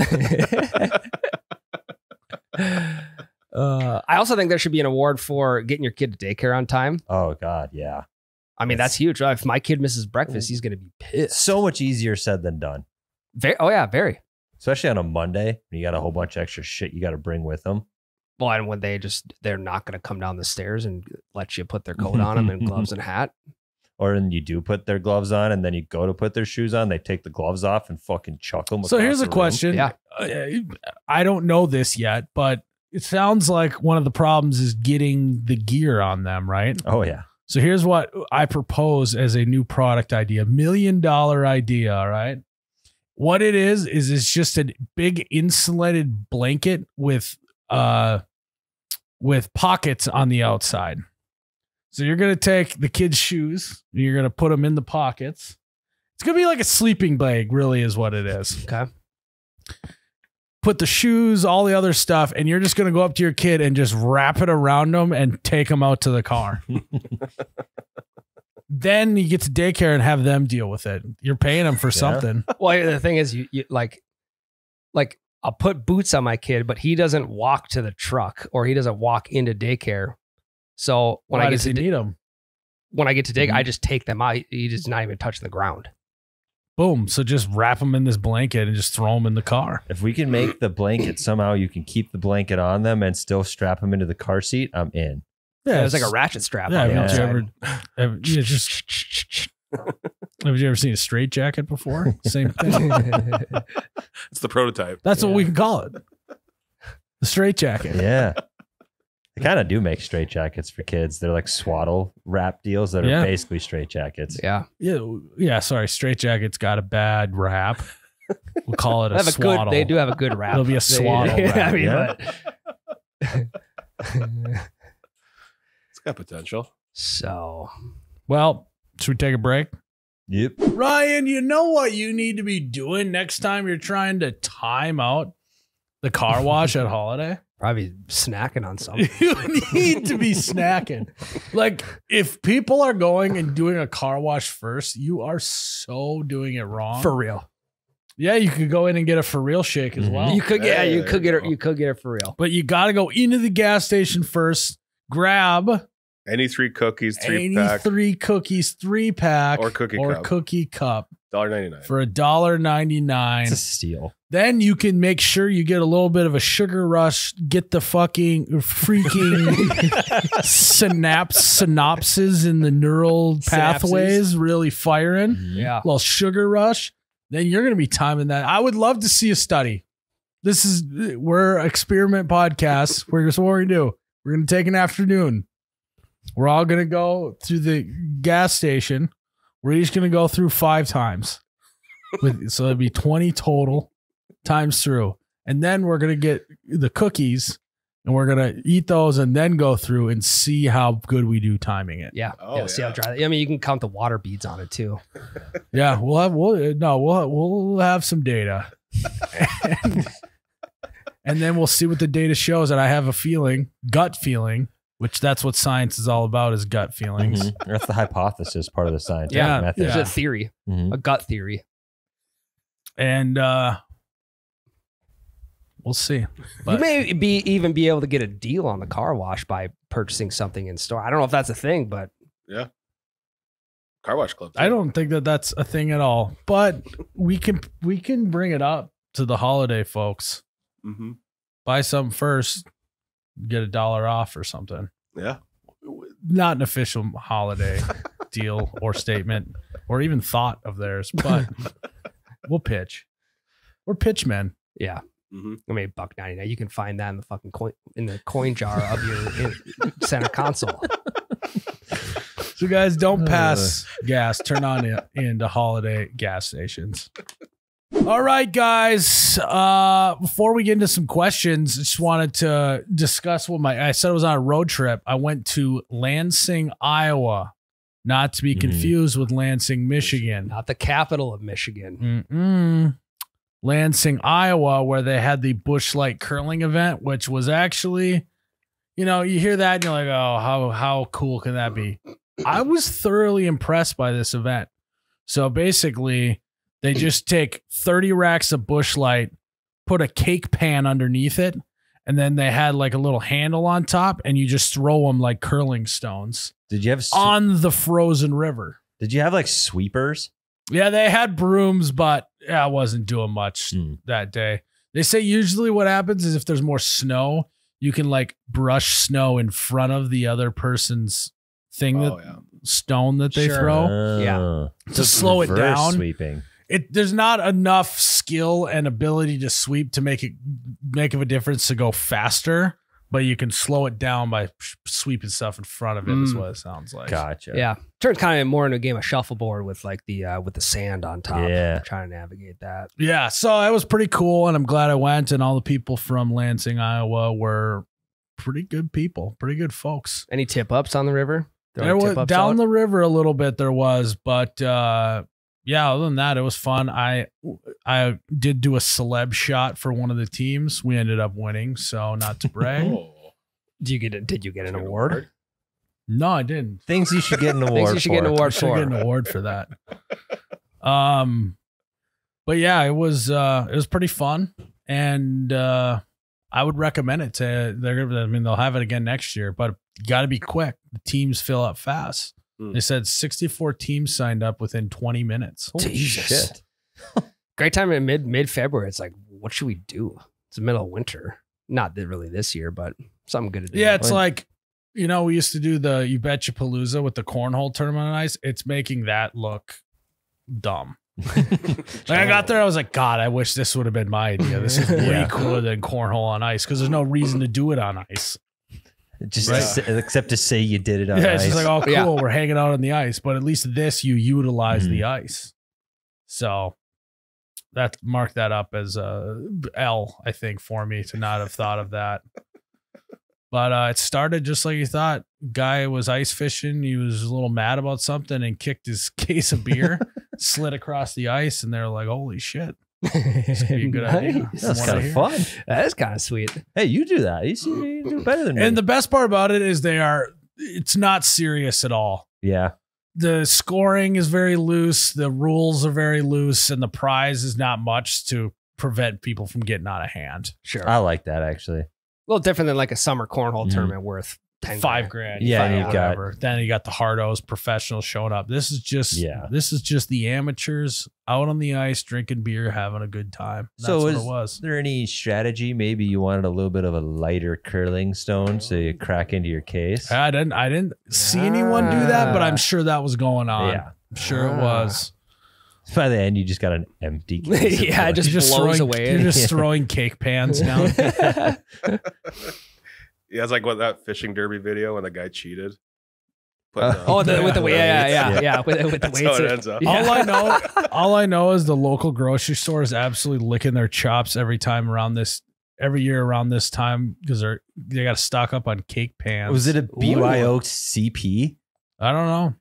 uh, I also think there should be an award for getting your kid to daycare on time. Oh God, yeah. I mean, that's huge. If my kid misses breakfast, he's going to be pissed. So much easier said than done. Very, oh, yeah, very. Especially on a Monday, when you got a whole bunch of extra shit you got to bring with them. Well, and when they just, they're not going to come down the stairs and let you put their coat on them and gloves and hat. Or and you do put their gloves on and then you go to put their shoes on. They take the gloves off and fucking chuck them. So here's a question. Yeah. I don't know this yet, but it sounds like one of the problems is getting the gear on them, right? Oh, yeah. So here's what I propose as a new product idea, million dollar idea. All right. What it is, is it's just a big insulated blanket with, uh, with pockets on the outside. So you're going to take the kid's shoes and you're going to put them in the pockets. It's going to be like a sleeping bag, really is what it is. Okay. Put the shoes, all the other stuff, and you're just going to go up to your kid and just wrap it around them and take them out to the car. Then you get to daycare and have them deal with it. You're paying them for yeah. something. Well, the thing is, you, you like, like I'll put boots on my kid, but he doesn't walk to the truck or he doesn't walk into daycare. So when Why I get to need them, when I get to daycare, mm-hmm. I just take them out. He does not even touch the ground. Boom. So just wrap them in this blanket and just throw them in the car. If we can make the blanket somehow, you can keep the blanket on them and still strap them into the car seat. I'm in. Yeah, yeah it's like a ratchet strap. Yeah, on yeah. Have you ever, ever you just, have you ever seen a straight jacket before? Same thing. It's the prototype. That's yeah. what we can call it. The straight jacket. Yeah. They kind of do make straight jackets for kids. They're like swaddle wrap deals that are yeah. basically straight jackets. Yeah. Yeah. Yeah. Sorry. Straight jackets got a bad rap. We'll call it a swaddle. A good, they do have a good rap. It'll be a swaddle. They, wrap, I mean, yeah? but... It's got potential. So, well, should we take a break? Yep. Ryan, you know what you need to be doing next time you're trying to time out the car wash at Holiday? Probably snacking on something. You need to be snacking. Like if people are going and doing a car wash first, you are so doing it wrong. For real. Yeah, you could go in and get a for real shake as well. You could, yeah, yeah you could get it. You could get it for real. But you got to go into the gas station first, grab eighty-three cookies, three pack. eighty-three cookies, three pack. Or cookie or cup. Or cookie cup. one dollar ninety-nine. For one dollar ninety-nine. It's a steal. Then you can make sure you get a little bit of a sugar rush. Get the fucking freaking synapse, synapses in the neural synapses. Pathways really firing. Yeah. A little sugar rush. Then you're going to be timing that. I would love to see a study. This is, we're experiment podcasts. We're just what we're going to do. We're going to take an afternoon. We're all going to go to the gas station. We're each going to go through five times. With, so that'd be twenty total times through. And then we're going to get the cookies and we're going to eat those and then go through and see how good we do timing it. Yeah. Oh, yeah, yeah. See how dry. I mean, you can count the water beads on it too. Yeah. We'll have, we'll, no, we'll, we'll have some data. and, and then we'll see what the data shows. And I have a feeling, gut feeling, which that's what science is all about, is gut feelings. Mm-hmm. That's the hypothesis part of the scientific yeah, method. It's yeah. a theory, mm-hmm. a gut theory. And uh, we'll see. But you may be even be able to get a deal on the car wash by purchasing something in store. I don't know if that's a thing, but yeah. Car wash club. I don't think that that's a thing at all, but we can, we can bring it up to the holiday folks. Mm-hmm. Buy something first. Get a dollar off or something. Yeah. Not an official holiday deal or statement or even thought of theirs, but we'll pitch. We're pitch men. Yeah. Mm-hmm. I mean, buck ninety-nine. You can find that in the fucking coin, in the coin jar of your in, center console. So guys, don't pass uh. gas. Turn on in, into holiday gas stations. All right, guys, uh, before we get into some questions, I just wanted to discuss what my, I said I was on a road trip. I went to Lansing, Iowa, not to be confused mm. with Lansing, Michigan. Not the capital of Michigan. Mm-mm. Lansing, Iowa, where they had the Busch Light curling event, which was actually, you know, you hear that and you're like, oh, how, how cool can that be? I was thoroughly impressed by this event. So basically, they just take thirty racks of Busch Light, put a cake pan underneath it, and then they had like a little handle on top, and you just throw them like curling stones. Did you have on the frozen river? Did you have like sweepers? Yeah, they had brooms, but I wasn't doing much mm. that day. They say usually what happens is if there's more snow, you can like brush snow in front of the other person's thing, oh, that yeah. stone that they sure. throw, uh, yeah, to slow it down. Sweeping. It, there's not enough skill and ability to sweep to make it make of a difference to go faster, but you can slow it down by sweeping stuff in front of it. Mm. Is what it sounds like. Gotcha. Yeah, turns kind of more into a game of shuffleboard with like the uh, with the sand on top. Yeah, I'm trying to navigate that. Yeah, so it was pretty cool, and I'm glad I went. And all the people from Lansing, Iowa, were pretty good people, pretty good folks. Any tip ups on the river? There, there was down out? the river a little bit. There was, but. Uh, Yeah, other than that, it was fun. I I did do a celeb shot for one of the teams. We ended up winning, so not to brag. Do you get a, did you get an award? award? No, I didn't. Things you should get an award. Things you should for. get an award I for. Get an award for that. Um, but yeah, it was uh, it was pretty fun, and uh, I would recommend it to. They're I mean, they'll have it again next year, but you got to be quick. The teams fill up fast. They said sixty-four teams signed up within twenty minutes. Holy Jesus. Shit. Great time in mid, mid-February. It's like, what should we do? It's the middle of winter. Not really this year, but something good to do. Yeah, it's like, you know, we used to do the You Betcha Palooza with the cornhole tournament on ice. It's making that look dumb. Like I got there, I was like, God, I wish this would have been my idea. This is way yeah. cooler than cornhole on ice because there's no reason to do it on ice. Just right. to say, except to say you did it on yeah, ice. Yeah, it's just like, oh, cool, yeah. we're hanging out on the ice. But at least this, you utilize mm-hmm. the ice. So that mark that up as a L, I think, for me to not have thought of that. But uh, it started just like you thought. Guy was ice fishing. He was a little mad about something and kicked his case of beer, slid across the ice, and they're like, holy shit. That's kind of fun. That is kind of sweet. Hey, you do that. You, see, you do better than me. And the best part about it is they are. It's not serious at all. Yeah. The scoring is very loose. The rules are very loose, and the prize is not much to prevent people from getting out of hand. Sure, I like that actually. A little different than like a summer cornhole mm-hmm. tournament worth five grand. Yeah, five, you whatever. Got, then you got the hardos, professionals showing up. This is just, yeah. this is just the amateurs out on the ice, drinking beer, having a good time. That's so is what it was. There any strategy? Maybe you wanted a little bit of a lighter curling stone, so you crack into your case. I didn't, I didn't see ah. anyone do that, but I'm sure that was going on. Yeah, I'm sure ah. it was. By the end, you just got an empty case. yeah, it just, just blows throwing, away. You're just throwing cake pans down. Yeah, it's like what that fishing derby video when the guy cheated. Uh, oh, the, yeah. with the weight, yeah, yeah, yeah, yeah. With, with the weights, it ends up. Yeah. All I know, all I know is the local grocery store is absolutely licking their chops every time around this, every year around this time because they're they got to stock up on cake pans. Was it a B Y O C P? I don't know.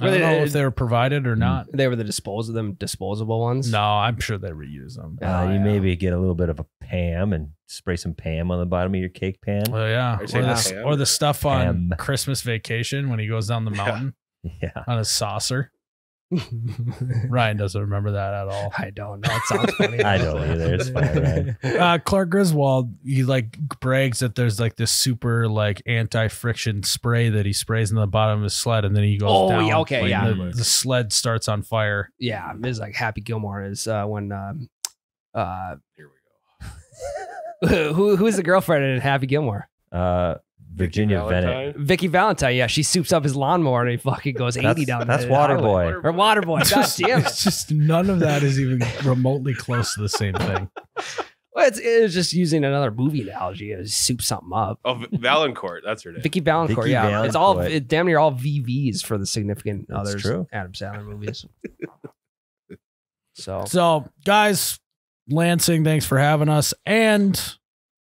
I don't know if they were provided or not. They were the dispose of them disposable ones. No, I'm sure they reuse them. Uh, oh, you yeah. maybe get a little bit of a Pam and spray some Pam on the bottom of your cake pan. Well, yeah. Or the, or the stuff on Pam. Christmas Vacation when he goes down the mountain yeah. Yeah. on a saucer. Ryan doesn't remember that at all. I don't know. It sounds funny. I don't either. It's fine, right? uh, Clark Griswold, he like brags that there's like this super like anti-friction spray that he sprays in the bottom of his sled, and then he goes oh, down. Oh, okay, like, yeah. The, the sled starts on fire. Yeah, it's like Happy Gilmore is uh, when. Um, uh, Here we go. who who is the girlfriend in Happy Gilmore? Uh. Virginia Valentine. Bennett. Vicky Valentine, yeah. She soups up his lawnmower and he fucking goes eighty that's, down that's the Water highway. Boy. Or Water Boy. God damn it. It's just none of that is even remotely close to the same thing. Well, it's, it's just using another movie analogy. It was soup something up. Oh, Valancourt. That's her name. Vicky Valancourt, Vicky yeah. Valancourt. It's all it, damn near all V Vs for the significant that's others. True. Adam Sandler movies. so So guys, Lansing, thanks for having us. And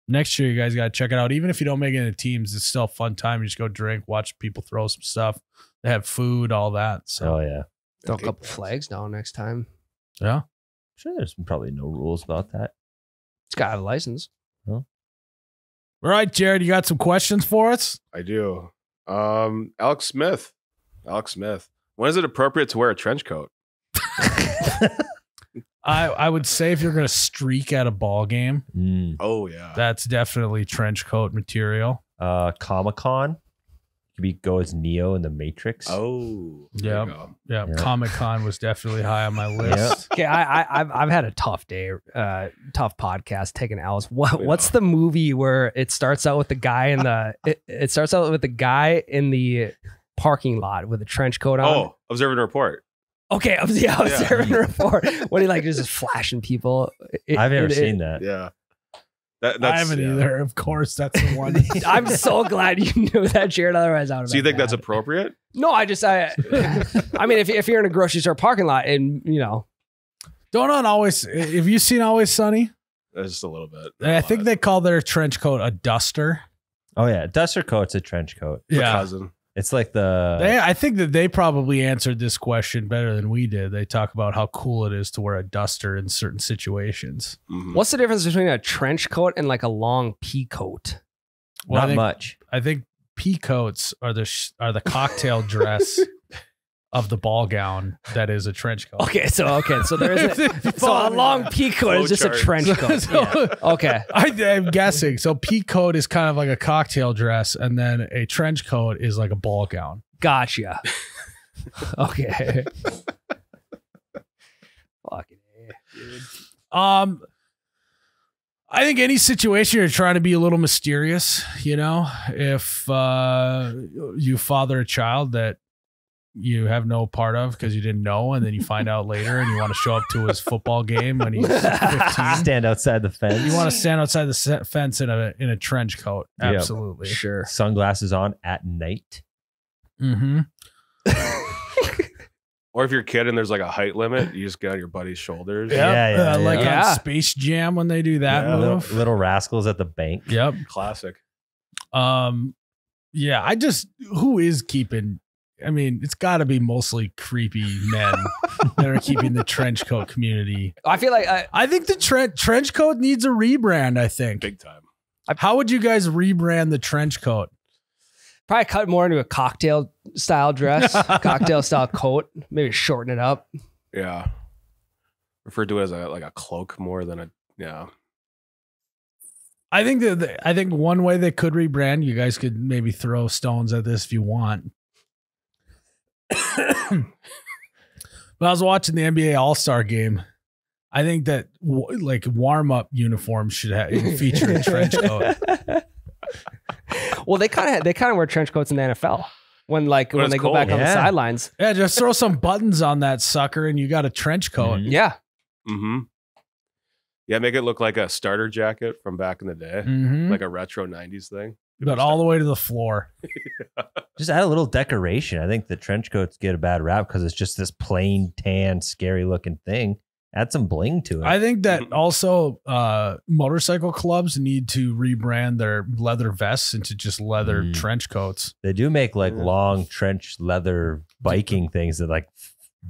next year, you guys got to check it out. Even if you don't make it into teams, it's still a fun time. You just go drink, watch people throw some stuff. They have food, all that. So, oh, yeah. Throw a couple flags down next time. Yeah. I'm sure there's probably no rules about that. It's got to have a license. Huh? All right, Jared, you got some questions for us? I do. Um, Alex Smith. Alex Smith. When is it appropriate to wear a trench coat? I, I would say if you're going to streak at a ball game. Mm. Oh, yeah. That's definitely trench coat material. Uh, Comic Con. You go as Neo in the Matrix. Oh, yeah. Yeah. Yep. Comic Con was definitely high on my list. Okay. I, I, I've, I've had a tough day, uh, tough podcast taking Alice. What, yeah. What's the movie where it starts out with the guy in the, it, it starts out with the guy in the parking lot with a trench coat on? Oh, Observe and Report. Okay, I was yeah, I was yeah. Observing a Report. What do you like? Just flashing people. It, I've never it, seen that. Yeah, that, that's, I haven't yeah. either. Of course, that's the one. I'm so glad you knew that, Jared. Otherwise, I would. So you think mad. That's appropriate? No, I just I. I mean, if if you're in a grocery store parking lot, and you know, don't on always. Have you seen Always Sunny? That's just a little bit. I think lot. They call their trench coat a duster. Oh yeah, duster coat's a trench coat. Yeah, my cousin. It's like the... They, I think that they probably answered this question better than we did. They talk about how cool it is to wear a duster in certain situations. Mm-hmm. What's the difference between a trench coat and like a long pea coat? Well, Not I think, much. I think pea coats are the, sh are the cocktail dress of the ball gown that is a trench coat. Okay, so okay, so there isn't so a long pea coat is just charts. A trench coat. So, yeah. Okay, I, I'm guessing. So pea coat is kind of like a cocktail dress, and then a trench coat is like a ball gown. Gotcha. Okay. Fucking dude. Um, I think any situation you're trying to be a little mysterious, you know, if uh, you father a child that you have no part of because you didn't know, and then you find out later, and you want to show up to his football game when he's fifteen. Stand outside the fence. You want to stand outside the fence in a in a trench coat. Absolutely, yep. Sure. Sunglasses on at night. Mm-hmm. Or if you're a kid and there's like a height limit, you just get on your buddy's shoulders. Yep. Yeah, yeah, uh, yeah, like yeah. on Space Jam when they do that yeah. move. Little, little Rascals at the bank. Yep, classic. Um, yeah, I just who is keeping. I mean, it's got to be mostly creepy men that are keeping the trench coat community. I feel like I, I think the tre trench coat needs a rebrand. I think big time. How would you guys rebrand the trench coat? Probably cut more into a cocktail style dress, cocktail style coat. Maybe shorten it up. Yeah, refer to it as a, like a cloak more than a yeah. I think that the, I think one way they could rebrand, you guys could maybe throw stones at this if you want. When I was watching the N B A All-Star game, I think that w like warm-up uniforms should have feature a trench coat. Well, they kind of they kind of wear trench coats in the N F L when like when, when they cold. go back yeah. on the sidelines. Yeah, just throw some buttons on that sucker, and you got a trench coat. Mm-hmm. Yeah. Mm-hmm. Yeah, make it look like a starter jacket from back in the day, mm-hmm. like a retro nineties thing. But all the way to the floor. Yeah. Just add a little decoration. I think the trench coats get a bad rap because it's just this plain, tan, scary-looking thing. Add some bling to it. I think that also uh, motorcycle clubs need to rebrand their leather vests into just leather mm. trench coats. They do make like mm. long trench leather biking things that like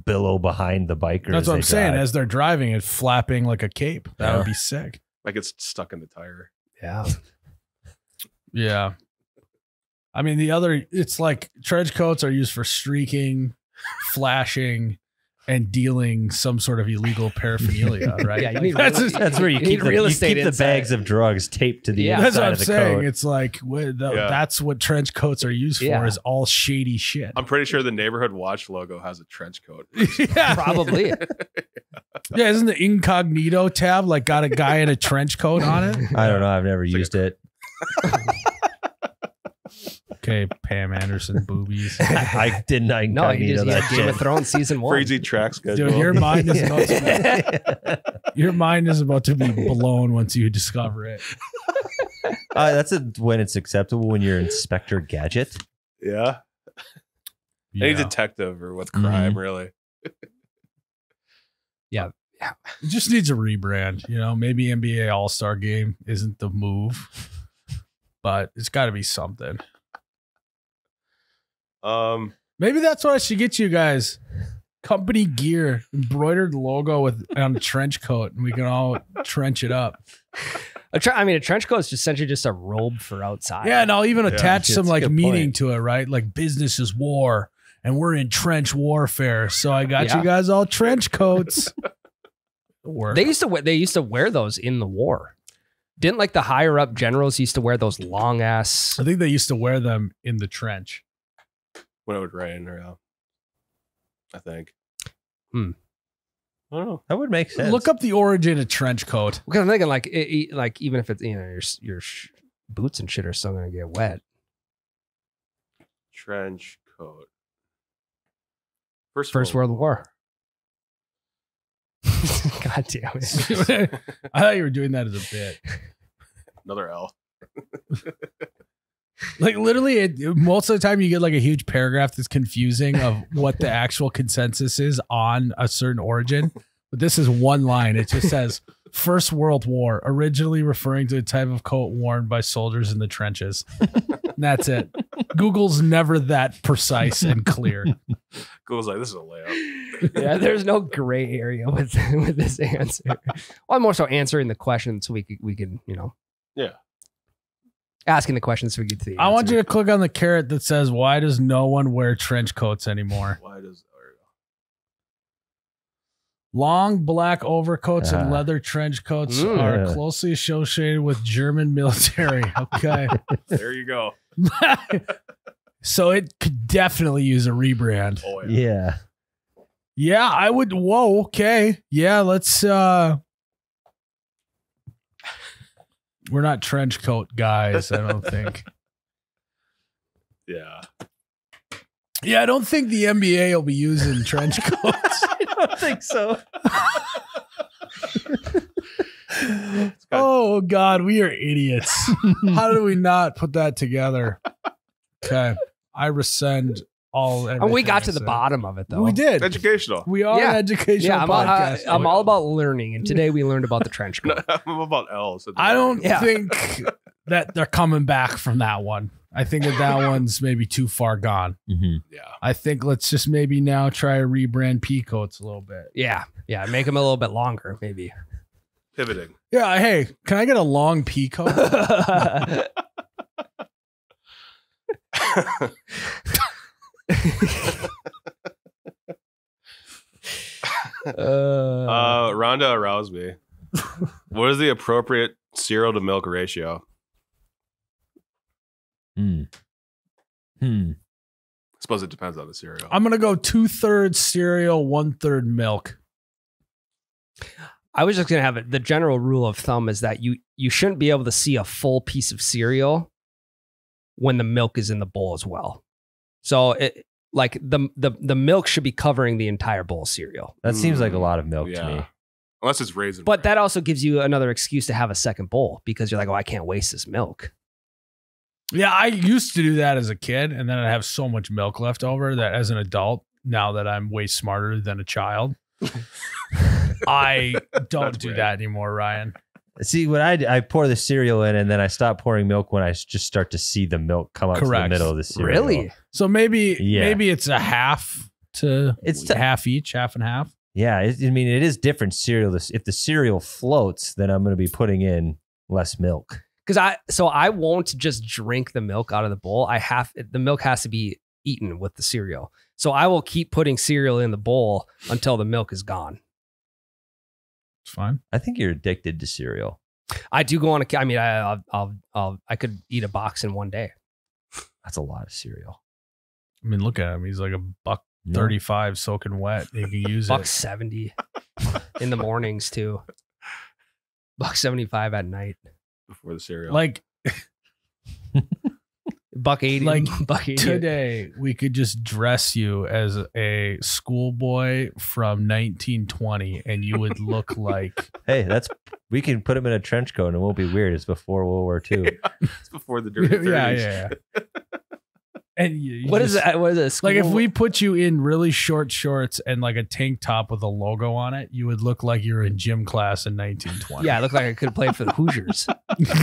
billow behind the bikers. That's what I'm saying. Got. As they're driving, it's flapping like a cape. That yeah. would be sick. Like it's stuck in the tire. Yeah. Yeah. I mean, the other, it's like trench coats are used for streaking, flashing, and dealing some sort of illegal paraphernalia, right? Yeah, you need that's, real, that's where you, you keep, the, real estate you keep the bags of drugs taped to the yeah. inside of the coat. That's what I'm saying. Coat. It's like, what, the, yeah. that's what trench coats are used yeah. for, is all shady shit. I'm pretty sure the Neighborhood Watch logo has a trench coat. Yeah. Probably. Yeah. Yeah, isn't the incognito tab like got a guy in a trench coat on it? I don't know. I've never it's used like it. Okay, Pam Anderson boobies. I, I did not know that. Game of Thrones season one. Crazy tracks, guys. Dude, your mind is about to be, your mind is about to be blown once you discover it. Uh, that's a, when it's acceptable when you're Inspector Gadget. Yeah, yeah. Any detective or with crime, mm-hmm. really. Yeah. Yeah, it just needs a rebrand. You know, maybe N B A All-Star Game isn't the move, but it's got to be something. Um, maybe that's what I should get you guys: company gear, embroidered logo with on a trench coat, and we can all trench it up. A tre I mean, a trench coat is just essentially just a robe for outside. Yeah, and I'll even yeah, attach some like meaning point. to it, right? Like business is war, and we're in trench warfare. So I got yeah. you guys all trench coats. They used to they used to wear those in the war. Didn't like the higher up generals used to wear those long ass. I think they used to wear them in the trench. When it would rain or out, I think. Hmm. I don't know. That would make sense. Look up the origin of trench coat. Because I'm thinking like, it, like even if it's, you know, your, your sh boots and shit are still going to get wet. Trench coat. First, First World, World War. God damn it. I thought you were doing that as a bit. Another L. Like literally it, most of the time you get like a huge paragraph that's confusing of what the actual consensus is on a certain origin. But this is one line. It just says First World War, originally referring to a type of coat worn by soldiers in the trenches. And that's it. Google's never that precise and clear. Google's like, this is a layup. Yeah, there's no gray area with with this answer. Well, I'm more so answering the question so we could, we can, you know. Yeah. Asking the questions so we get to the I answer. Want you to click on the carrot that says, why does no one wear trench coats anymore? Why does long black overcoats uh, and leather trench coats ooh, are really. closely associated with German military. Okay. There you go. So it could definitely use a rebrand. Oh, yeah. yeah. Yeah, I would. Whoa. Okay. Yeah, let's. Uh, we're not trench coat guys, I don't think. Yeah. Yeah, I don't think the N B A will be using trench coats. I don't think so. Oh God, we are idiots. How do we not put that together? Okay, I rescind all. And we got to the bottom of it, though. We did. Educational. We are yeah. an educational. Yeah, I'm, podcast. All, I, I'm all about learning, and today we learned about the trench coat. I'm about L's. I don't yeah. think that they're coming back from that one. I think that that one's maybe too far gone. Mm-hmm. Yeah, I think let's just maybe now try to rebrand pea coats a little bit. Yeah, yeah, make them a little bit longer, maybe. Pivoting. Yeah. Hey, can I get a long pea coat? uh, uh, Rhonda aroused me. What is the appropriate cereal to milk ratio? Hmm. Hmm. I suppose it depends on the cereal. I'm gonna go two thirds cereal, one third milk. I was just gonna have it. The general rule of thumb is that you you shouldn't be able to see a full piece of cereal when the milk is in the bowl as well. So it like the the the milk should be covering the entire bowl of cereal. That mm. seems like a lot of milk yeah. to me. Unless it's raisin. But bread. That also gives you another excuse to have a second bowl because you're like, oh, I can't waste this milk. Yeah, I used to do that as a kid, and then I'd have so much milk left over that as an adult, now that I'm way smarter than a child, I don't That's do weird. That anymore, Ryan. See, what I do, I pour the cereal in, and then I stop pouring milk when I just start to see the milk come up Correct. To the middle of the cereal. Really? So maybe yeah. maybe it's a half to it's half each, half and half. Yeah, it, I mean, it is different cereal. If the cereal floats, then I'm going to be putting in less milk. Because I, so I won't just drink the milk out of the bowl. I have, the milk has to be eaten with the cereal. So I will keep putting cereal in the bowl until the milk is gone. It's fine. I think you're addicted to cereal. I do go on a, I mean, I, I'll, I'll, I'll, I could eat a box in one day. That's a lot of cereal. I mean, look at him. He's like a buck no. thirty-five soaking wet. He can use buck it. Buck seventy in the mornings too. Buck seventy-five at night. Before the cereal, like buck eighty, like buck eighty. Today we could just dress you as a schoolboy from nineteen twenty, and you would look like. Hey, that's we can put him in a trench coat, and it won't be weird. It's before World War Two. Yeah, it's before the dirty thirties. Yeah, yeah. yeah. And you, you what just, is that? What is it? Like if we put you in really short shorts and like a tank top with a logo on it, you would look like you're in gym class in nineteen twenty. Yeah, I look like I could have played for the Hoosiers.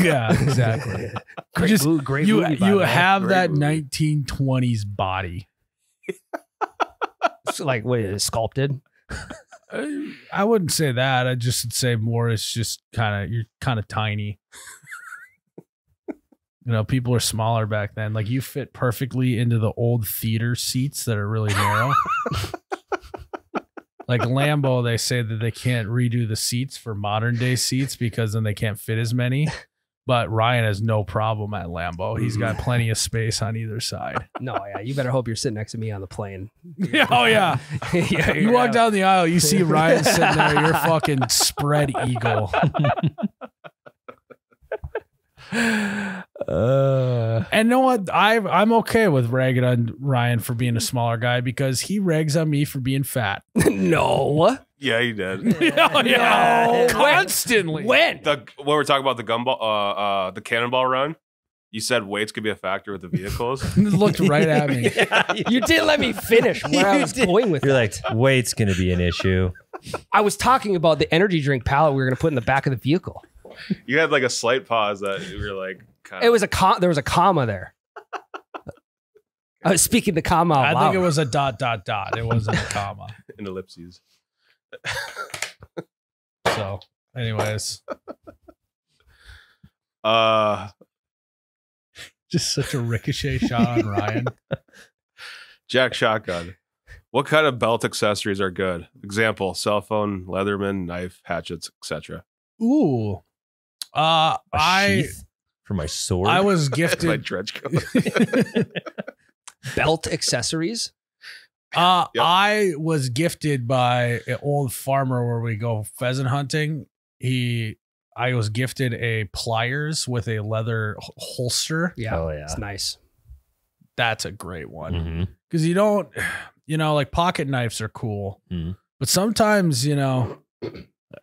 Yeah, exactly. Great Just, blue, great you movie, you have great that movie. nineteen twenties body. It's like, what is it, sculpted? I, I wouldn't say that. I just would say more. It's just kind of you're kind of tiny. You know, people are smaller back then. Like you fit perfectly into the old theater seats that are really narrow. Like Lambeau, they say that they can't redo the seats for modern day seats because then they can't fit as many. But Ryan has no problem at Lambeau. He's got plenty of space on either side. No, yeah. You better hope you're sitting next to me on the plane. Yeah, oh, yeah. yeah you walk out. down the aisle, you see Ryan sitting there. You're fucking spread eagle. Uh, and you know what? I, I'm okay with ragging on Ryan for being a smaller guy because he rags on me for being fat. No. Yeah, he did. yeah, yeah. No. Constantly. When? The, when we were talking about the gumball, uh, uh, the cannonball run, you said weights could be a factor with the vehicles. It looked right at me. Yeah. You didn't let me finish where I was did. going with You're that. Like, weight's going to be an issue. I was talking about the energy drink pallet we were going to put in the back of the vehicle. You had like a slight pause that you were like, kind of. It was a com there was a comma there. I was speaking the comma. Out I loud. think it was a dot dot dot. It wasn't a comma. An ellipses. So, anyways, uh, just such a ricochet shot on Ryan. Jack shotgun. What kind of belt accessories are good? Example: cell phone, Leatherman, knife, hatchets, et cetera. Ooh, uh, I for my sword. I was gifted my trench coat. Belt accessories. Uh, yep. I was gifted by an old farmer where we go pheasant hunting. He, I was gifted a pliers with a leather holster. Yeah, oh, yeah. It's nice. That's a great one because mm-hmm. you don't, you know, like pocket knives are cool, mm-hmm. but sometimes you know.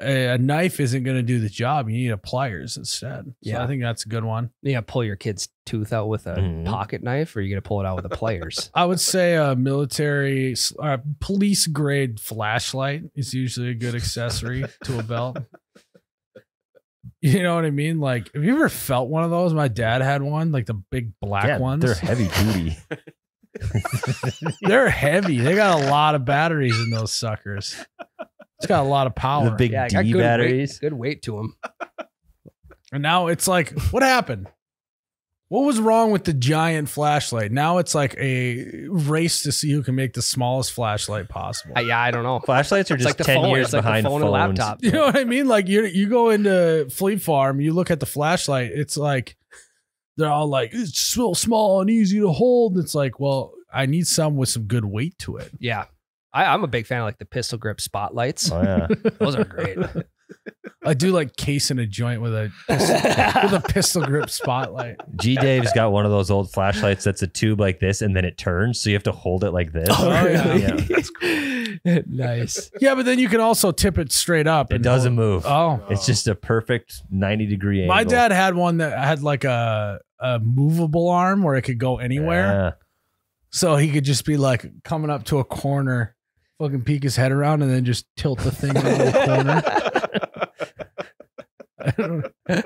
A, a knife isn't going to do the job. You need a pliers instead. So yeah, I think that's a good one. Yeah, pull your kid's tooth out with a mm. pocket knife, or you're going to pull it out with the pliers. I would say a military, uh, police grade flashlight is usually a good accessory to a belt. You know what I mean? Like, have you ever felt one of those? My dad had one, like the big black yeah, ones. They're heavy duty. They're heavy. They got a lot of batteries in those suckers. It's got a lot of power. The big yeah, D good batteries. Weight, good weight to them. And now it's like, what happened? What was wrong with the giant flashlight? Now it's like a race to see who can make the smallest flashlight possible. Uh, yeah, I don't know. Flashlights are it's just like ten phone. years like behind the phone phones. And laptop. You know what I mean? Like you, you go into Fleet Farm, you look at the flashlight. It's like they're all like it's so small and easy to hold. It's like, well, I need some with some good weight to it. Yeah, I, I'm a big fan of like the pistol grip spotlights. Oh yeah, those are great. I do like casing a joint with a pistol, with a pistol grip spotlight. G Dave's got one of those old flashlights that's a tube like this, and then it turns, so you have to hold it like this. Oh, yeah. Yeah, that's cool. Nice. Yeah, but then you can also tip it straight up. It and doesn't hold. move. Oh, it's just a perfect ninety degree angle. My dad had one that had like a a movable arm where it could go anywhere, yeah. so he could just be like coming up to a corner, fucking peek his head around, and then just tilt the thing over the corner. I don't know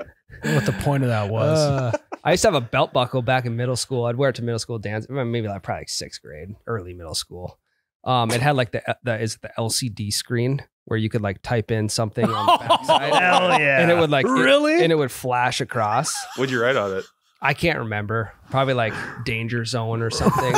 what the point of that was. Uh, I used to have a belt buckle back in middle school. I'd wear it to middle school dance. Maybe like probably like sixth grade, early middle school. Um, it had like the, the is it the L C D screen where you could like type in something on the backside. Hell yeah! And it would like really, it, and it would flash across. What'd you write on it? I can't remember. Probably like danger zone or something.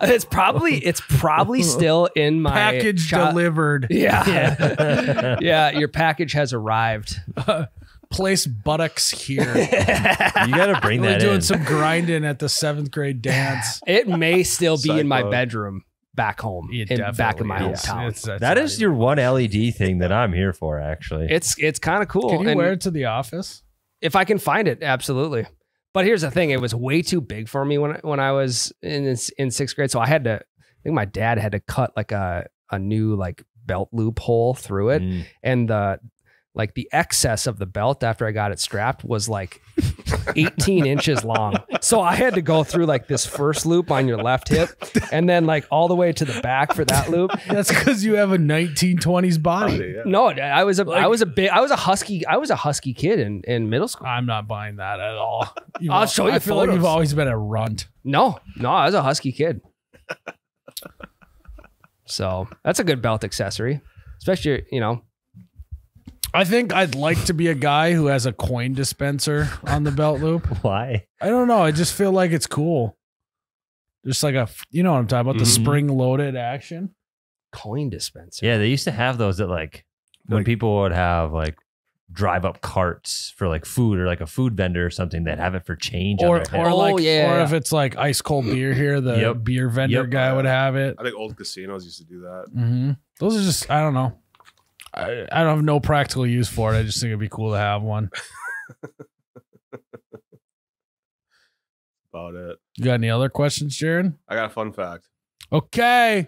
It's probably it's probably still in my package delivered. Yeah, yeah. Yeah, your package has arrived. Uh, place buttocks here. You gotta bring really that. Doing in. Some grinding at the seventh grade dance. It may still be Psycho. in my bedroom back home, in, back in my hometown. It's, it's, that is your one L E D thing that I'm here for. Actually, it's it's kind of cool. Can you and wear it to the office if I can find it? Absolutely. But here's the thing, it was way too big for me when, when I was in, in sixth grade. So I had to, I think my dad had to cut like a, a new like belt loop hole through it. Mm. And the, like the excess of the belt after I got it strapped was like eighteen inches long. So I had to go through like this first loop on your left hip and then like all the way to the back for that loop. That's because you have a nineteen twenties body. Yeah. No, I was a like, I was a big I was a husky I was a husky kid in, in middle school. I'm not buying that at all. You've I'll all, show you. I feel photos. like you've always been a runt. No, no, I was a husky kid. So that's a good belt accessory. Especially, you know. I think I'd like to be a guy who has a coin dispenser on the belt loop. Why? I don't know. I just feel like it's cool. Just like a, you know what I'm talking about, mm-hmm. the spring-loaded action. Coin dispenser. Yeah, they used to have those that like, when like, people would have like drive-up carts for like food or like a food vendor or something that have it for change. Or, on or, like, oh, yeah. or if it's like ice-cold beer here, the yep. beer vendor yep. guy yeah. would have it. I think old casinos used to do that. Mm-hmm. Those are just, I don't know. I, I don't have no practical use for it. I just think it'd be cool to have one. About it. You got any other questions, Jaron? I got a fun fact. Okay.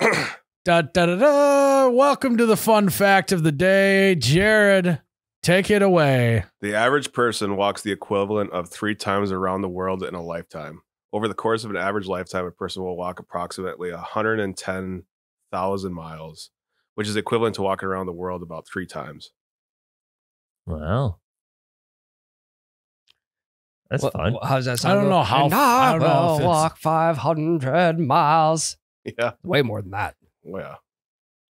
da, da, da, da. Welcome to the fun fact of the day. Jared, take it away. The average person walks the equivalent of three times around the world in a lifetime. Over the course of an average lifetime, a person will walk approximately one hundred ten thousand miles, which is equivalent to walking around the world about three times. Wow. That's well, fun. How's that sound? I don't know how. And I, I don't will know walk five hundred miles. Yeah. Way more than that. Yeah. one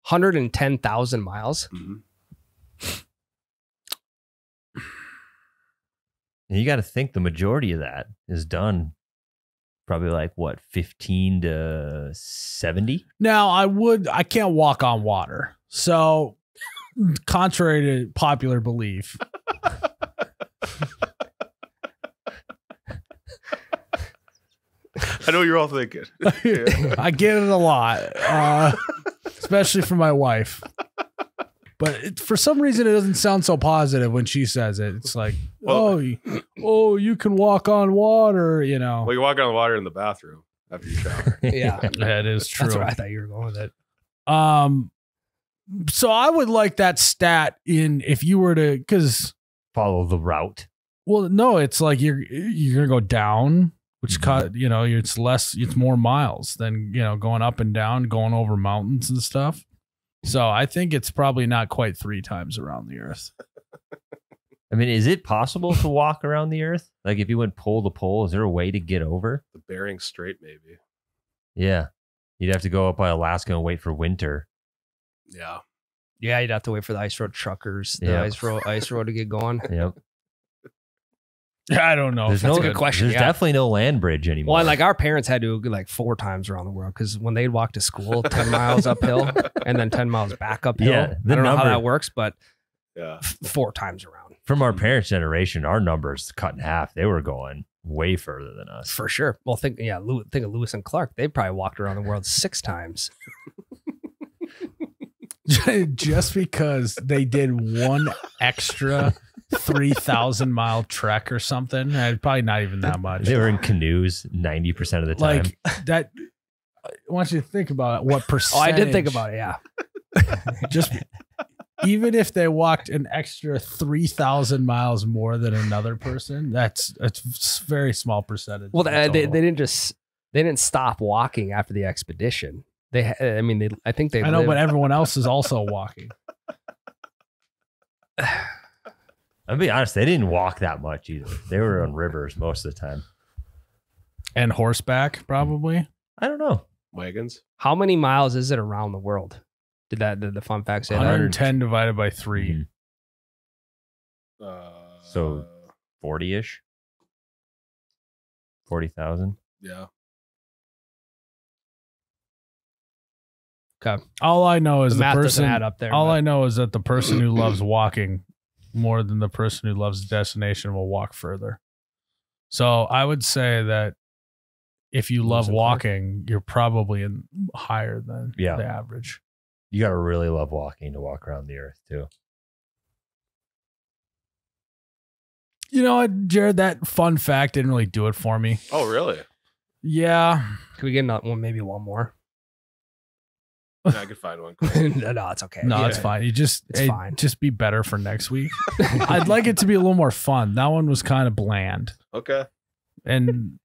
hundred ten thousand miles. Mm-hmm. You got to think the majority of that is done. Probably like what, fifteen to seventy? Now I would, I can't walk on water. So contrary to popular belief. I know you're all thinking. Yeah. I get it a lot, uh, especially from my wife. But it, for some reason, it doesn't sound so positive when she says it. It's like, well, oh, you, oh, you can walk on water, you know. Well, you walk on water in the bathroom after you shower. Yeah, that is true. That's where I thought you were going with it. Um, so I would like that stat in if you were to, because follow the route. Well, no, it's like you're you're gonna go down, which cut, you know, it's less, it's more miles than, you know, going up and down, going over mountains and stuff. So I think it's probably not quite three times around the earth. I mean, is it possible to walk around the earth? Like if you went pole to pole, is there a way to get over? The Bering Strait, maybe. Yeah. You'd have to go up by Alaska and wait for winter. Yeah. Yeah, you'd have to wait for the ice road truckers, the yep. ice road ice road to get going. Yep. I don't know. There's no good question. There's yeah. definitely no land bridge anymore. Well, like our parents had to go like four times around the world because when they'd walk to school ten miles uphill and then ten miles back uphill. Yeah, I don't know how that works, but yeah, four times around. From our parents' generation, our numbers cut in half. They were going way further than us for sure. Well, think yeah, Lew think of Lewis and Clark. They probably walked around the world six times. Just because they did one extra three thousand mile trek or something. Probably not even that much. They were in canoes ninety percent of the time. Like that, I want you to think about it, what percentage. Oh, I did think about it, yeah. Just even if they walked an extra three thousand miles more than another person, that's a very small percentage. Well, they, they, they didn't just, they didn't stop walking after the expedition. They, I mean, they, I think they, I know, lived. But everyone else is also walking. I'll be honest, they didn't walk that much either. They were on rivers most of the time. And horseback, probably. I don't know. Wagons. How many miles is it around the world? Did that, did the fun fact say one hundred ten that? Divided by three. Mm-hmm. uh, so forty-ish? forty thousand? Yeah. Okay. All I know is the, the person add up there. All but. I know is that the person who loves walking more than the person who loves the destination will walk further. So I would say that if you love walking, you're probably in higher than yeah. the average. You got to really love walking to walk around the earth too. You know what, Jared, that fun fact didn't really do it for me. Oh, really? Yeah. Can we get another one? Maybe one more. No, I could find one. no, no, it's okay. No, yeah. it's fine. You just it's hey, fine. Just be better for next week. I'd like it to be a little more fun. That one was kind of bland. Okay. And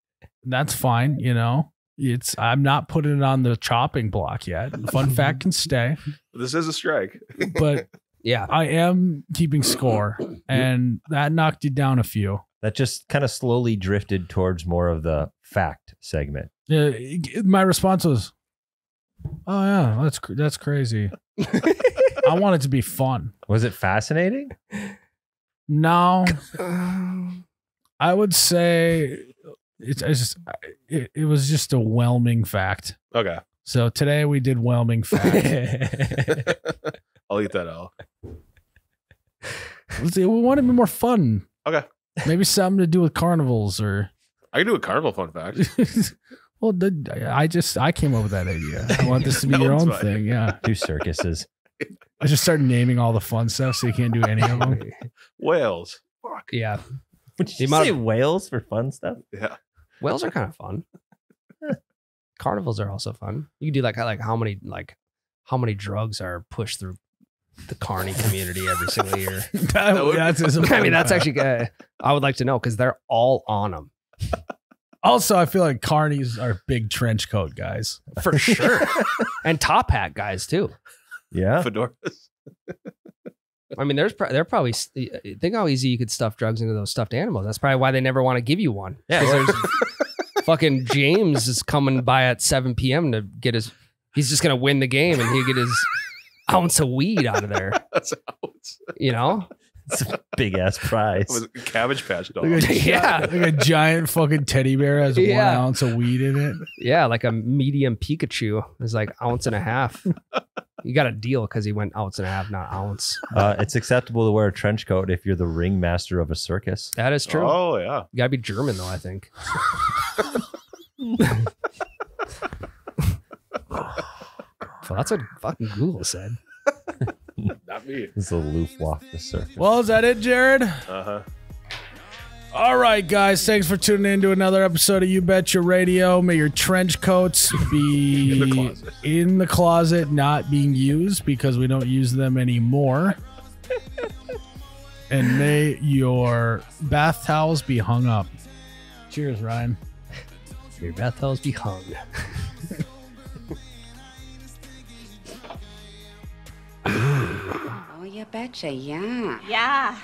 that's fine, you know. It's I'm not putting it on the chopping block yet. Fun fact can stay. This is a strike. But yeah, I am keeping score and that knocked you down a few. That just kind of slowly drifted towards more of the fact segment. Uh, my response was, oh yeah, that's that's crazy. I want it to be fun. Was it fascinating? No, I would say it's, it's just it, it was just a whelming fact. Okay, so today we did whelming fact. I'll eat that out. Let's see, we want it to be more fun. Okay, maybe something to do with carnivals, or I can do a carnival fun fact. Well, the, I just I came up with that idea. I want this to be your own fine. thing. Yeah, do circuses. I just started naming all the fun stuff, so you can't do any of them. Whales, fuck yeah. Would you, you say of, whales for fun stuff? Yeah, whales are kind of fun. Carnivals are also fun. You can do like like how many like how many drugs are pushed through the carny community every single year. that, that would, yeah, that's I mean, that's actually uh, I would like to know because they're all on them. Also, I feel like carnies are big trench coat guys. For sure. And top hat guys, too. Yeah. Fedoras. I mean, there's pro they're probably... Think how easy you could stuff drugs into those stuffed animals. That's probably why they never want to give you one. Yeah. Because there's fucking James is coming by at seven P M to get his... He's just going to win the game and he'll get his ounce of weed out of there. That's an ounce. You know? It's a big ass prize. It was a Cabbage Patch dog. Like a, yeah, like a giant fucking teddy bear has yeah. one ounce of weed in it. Yeah, like a medium Pikachu is like ounce and a half. You got a deal because he went ounce and a half, not ounce. Uh, it's acceptable to wear a trench coat if you're the ringmaster of a circus. That is true. Oh yeah, you gotta be German though, I think. Well, that's what fucking Google said. Not me. It's a Luftwaffe circuit. Well, is that it, Jared? Uh-huh. All right, guys. Thanks for tuning in to another episode of You Betcha Radio. May your trench coats be in, the closet. in the closet, not being used because we don't use them anymore. And may your bath towels be hung up. Cheers, Ryan. Your bath towels be hung. Oh, you betcha, yeah. Yeah.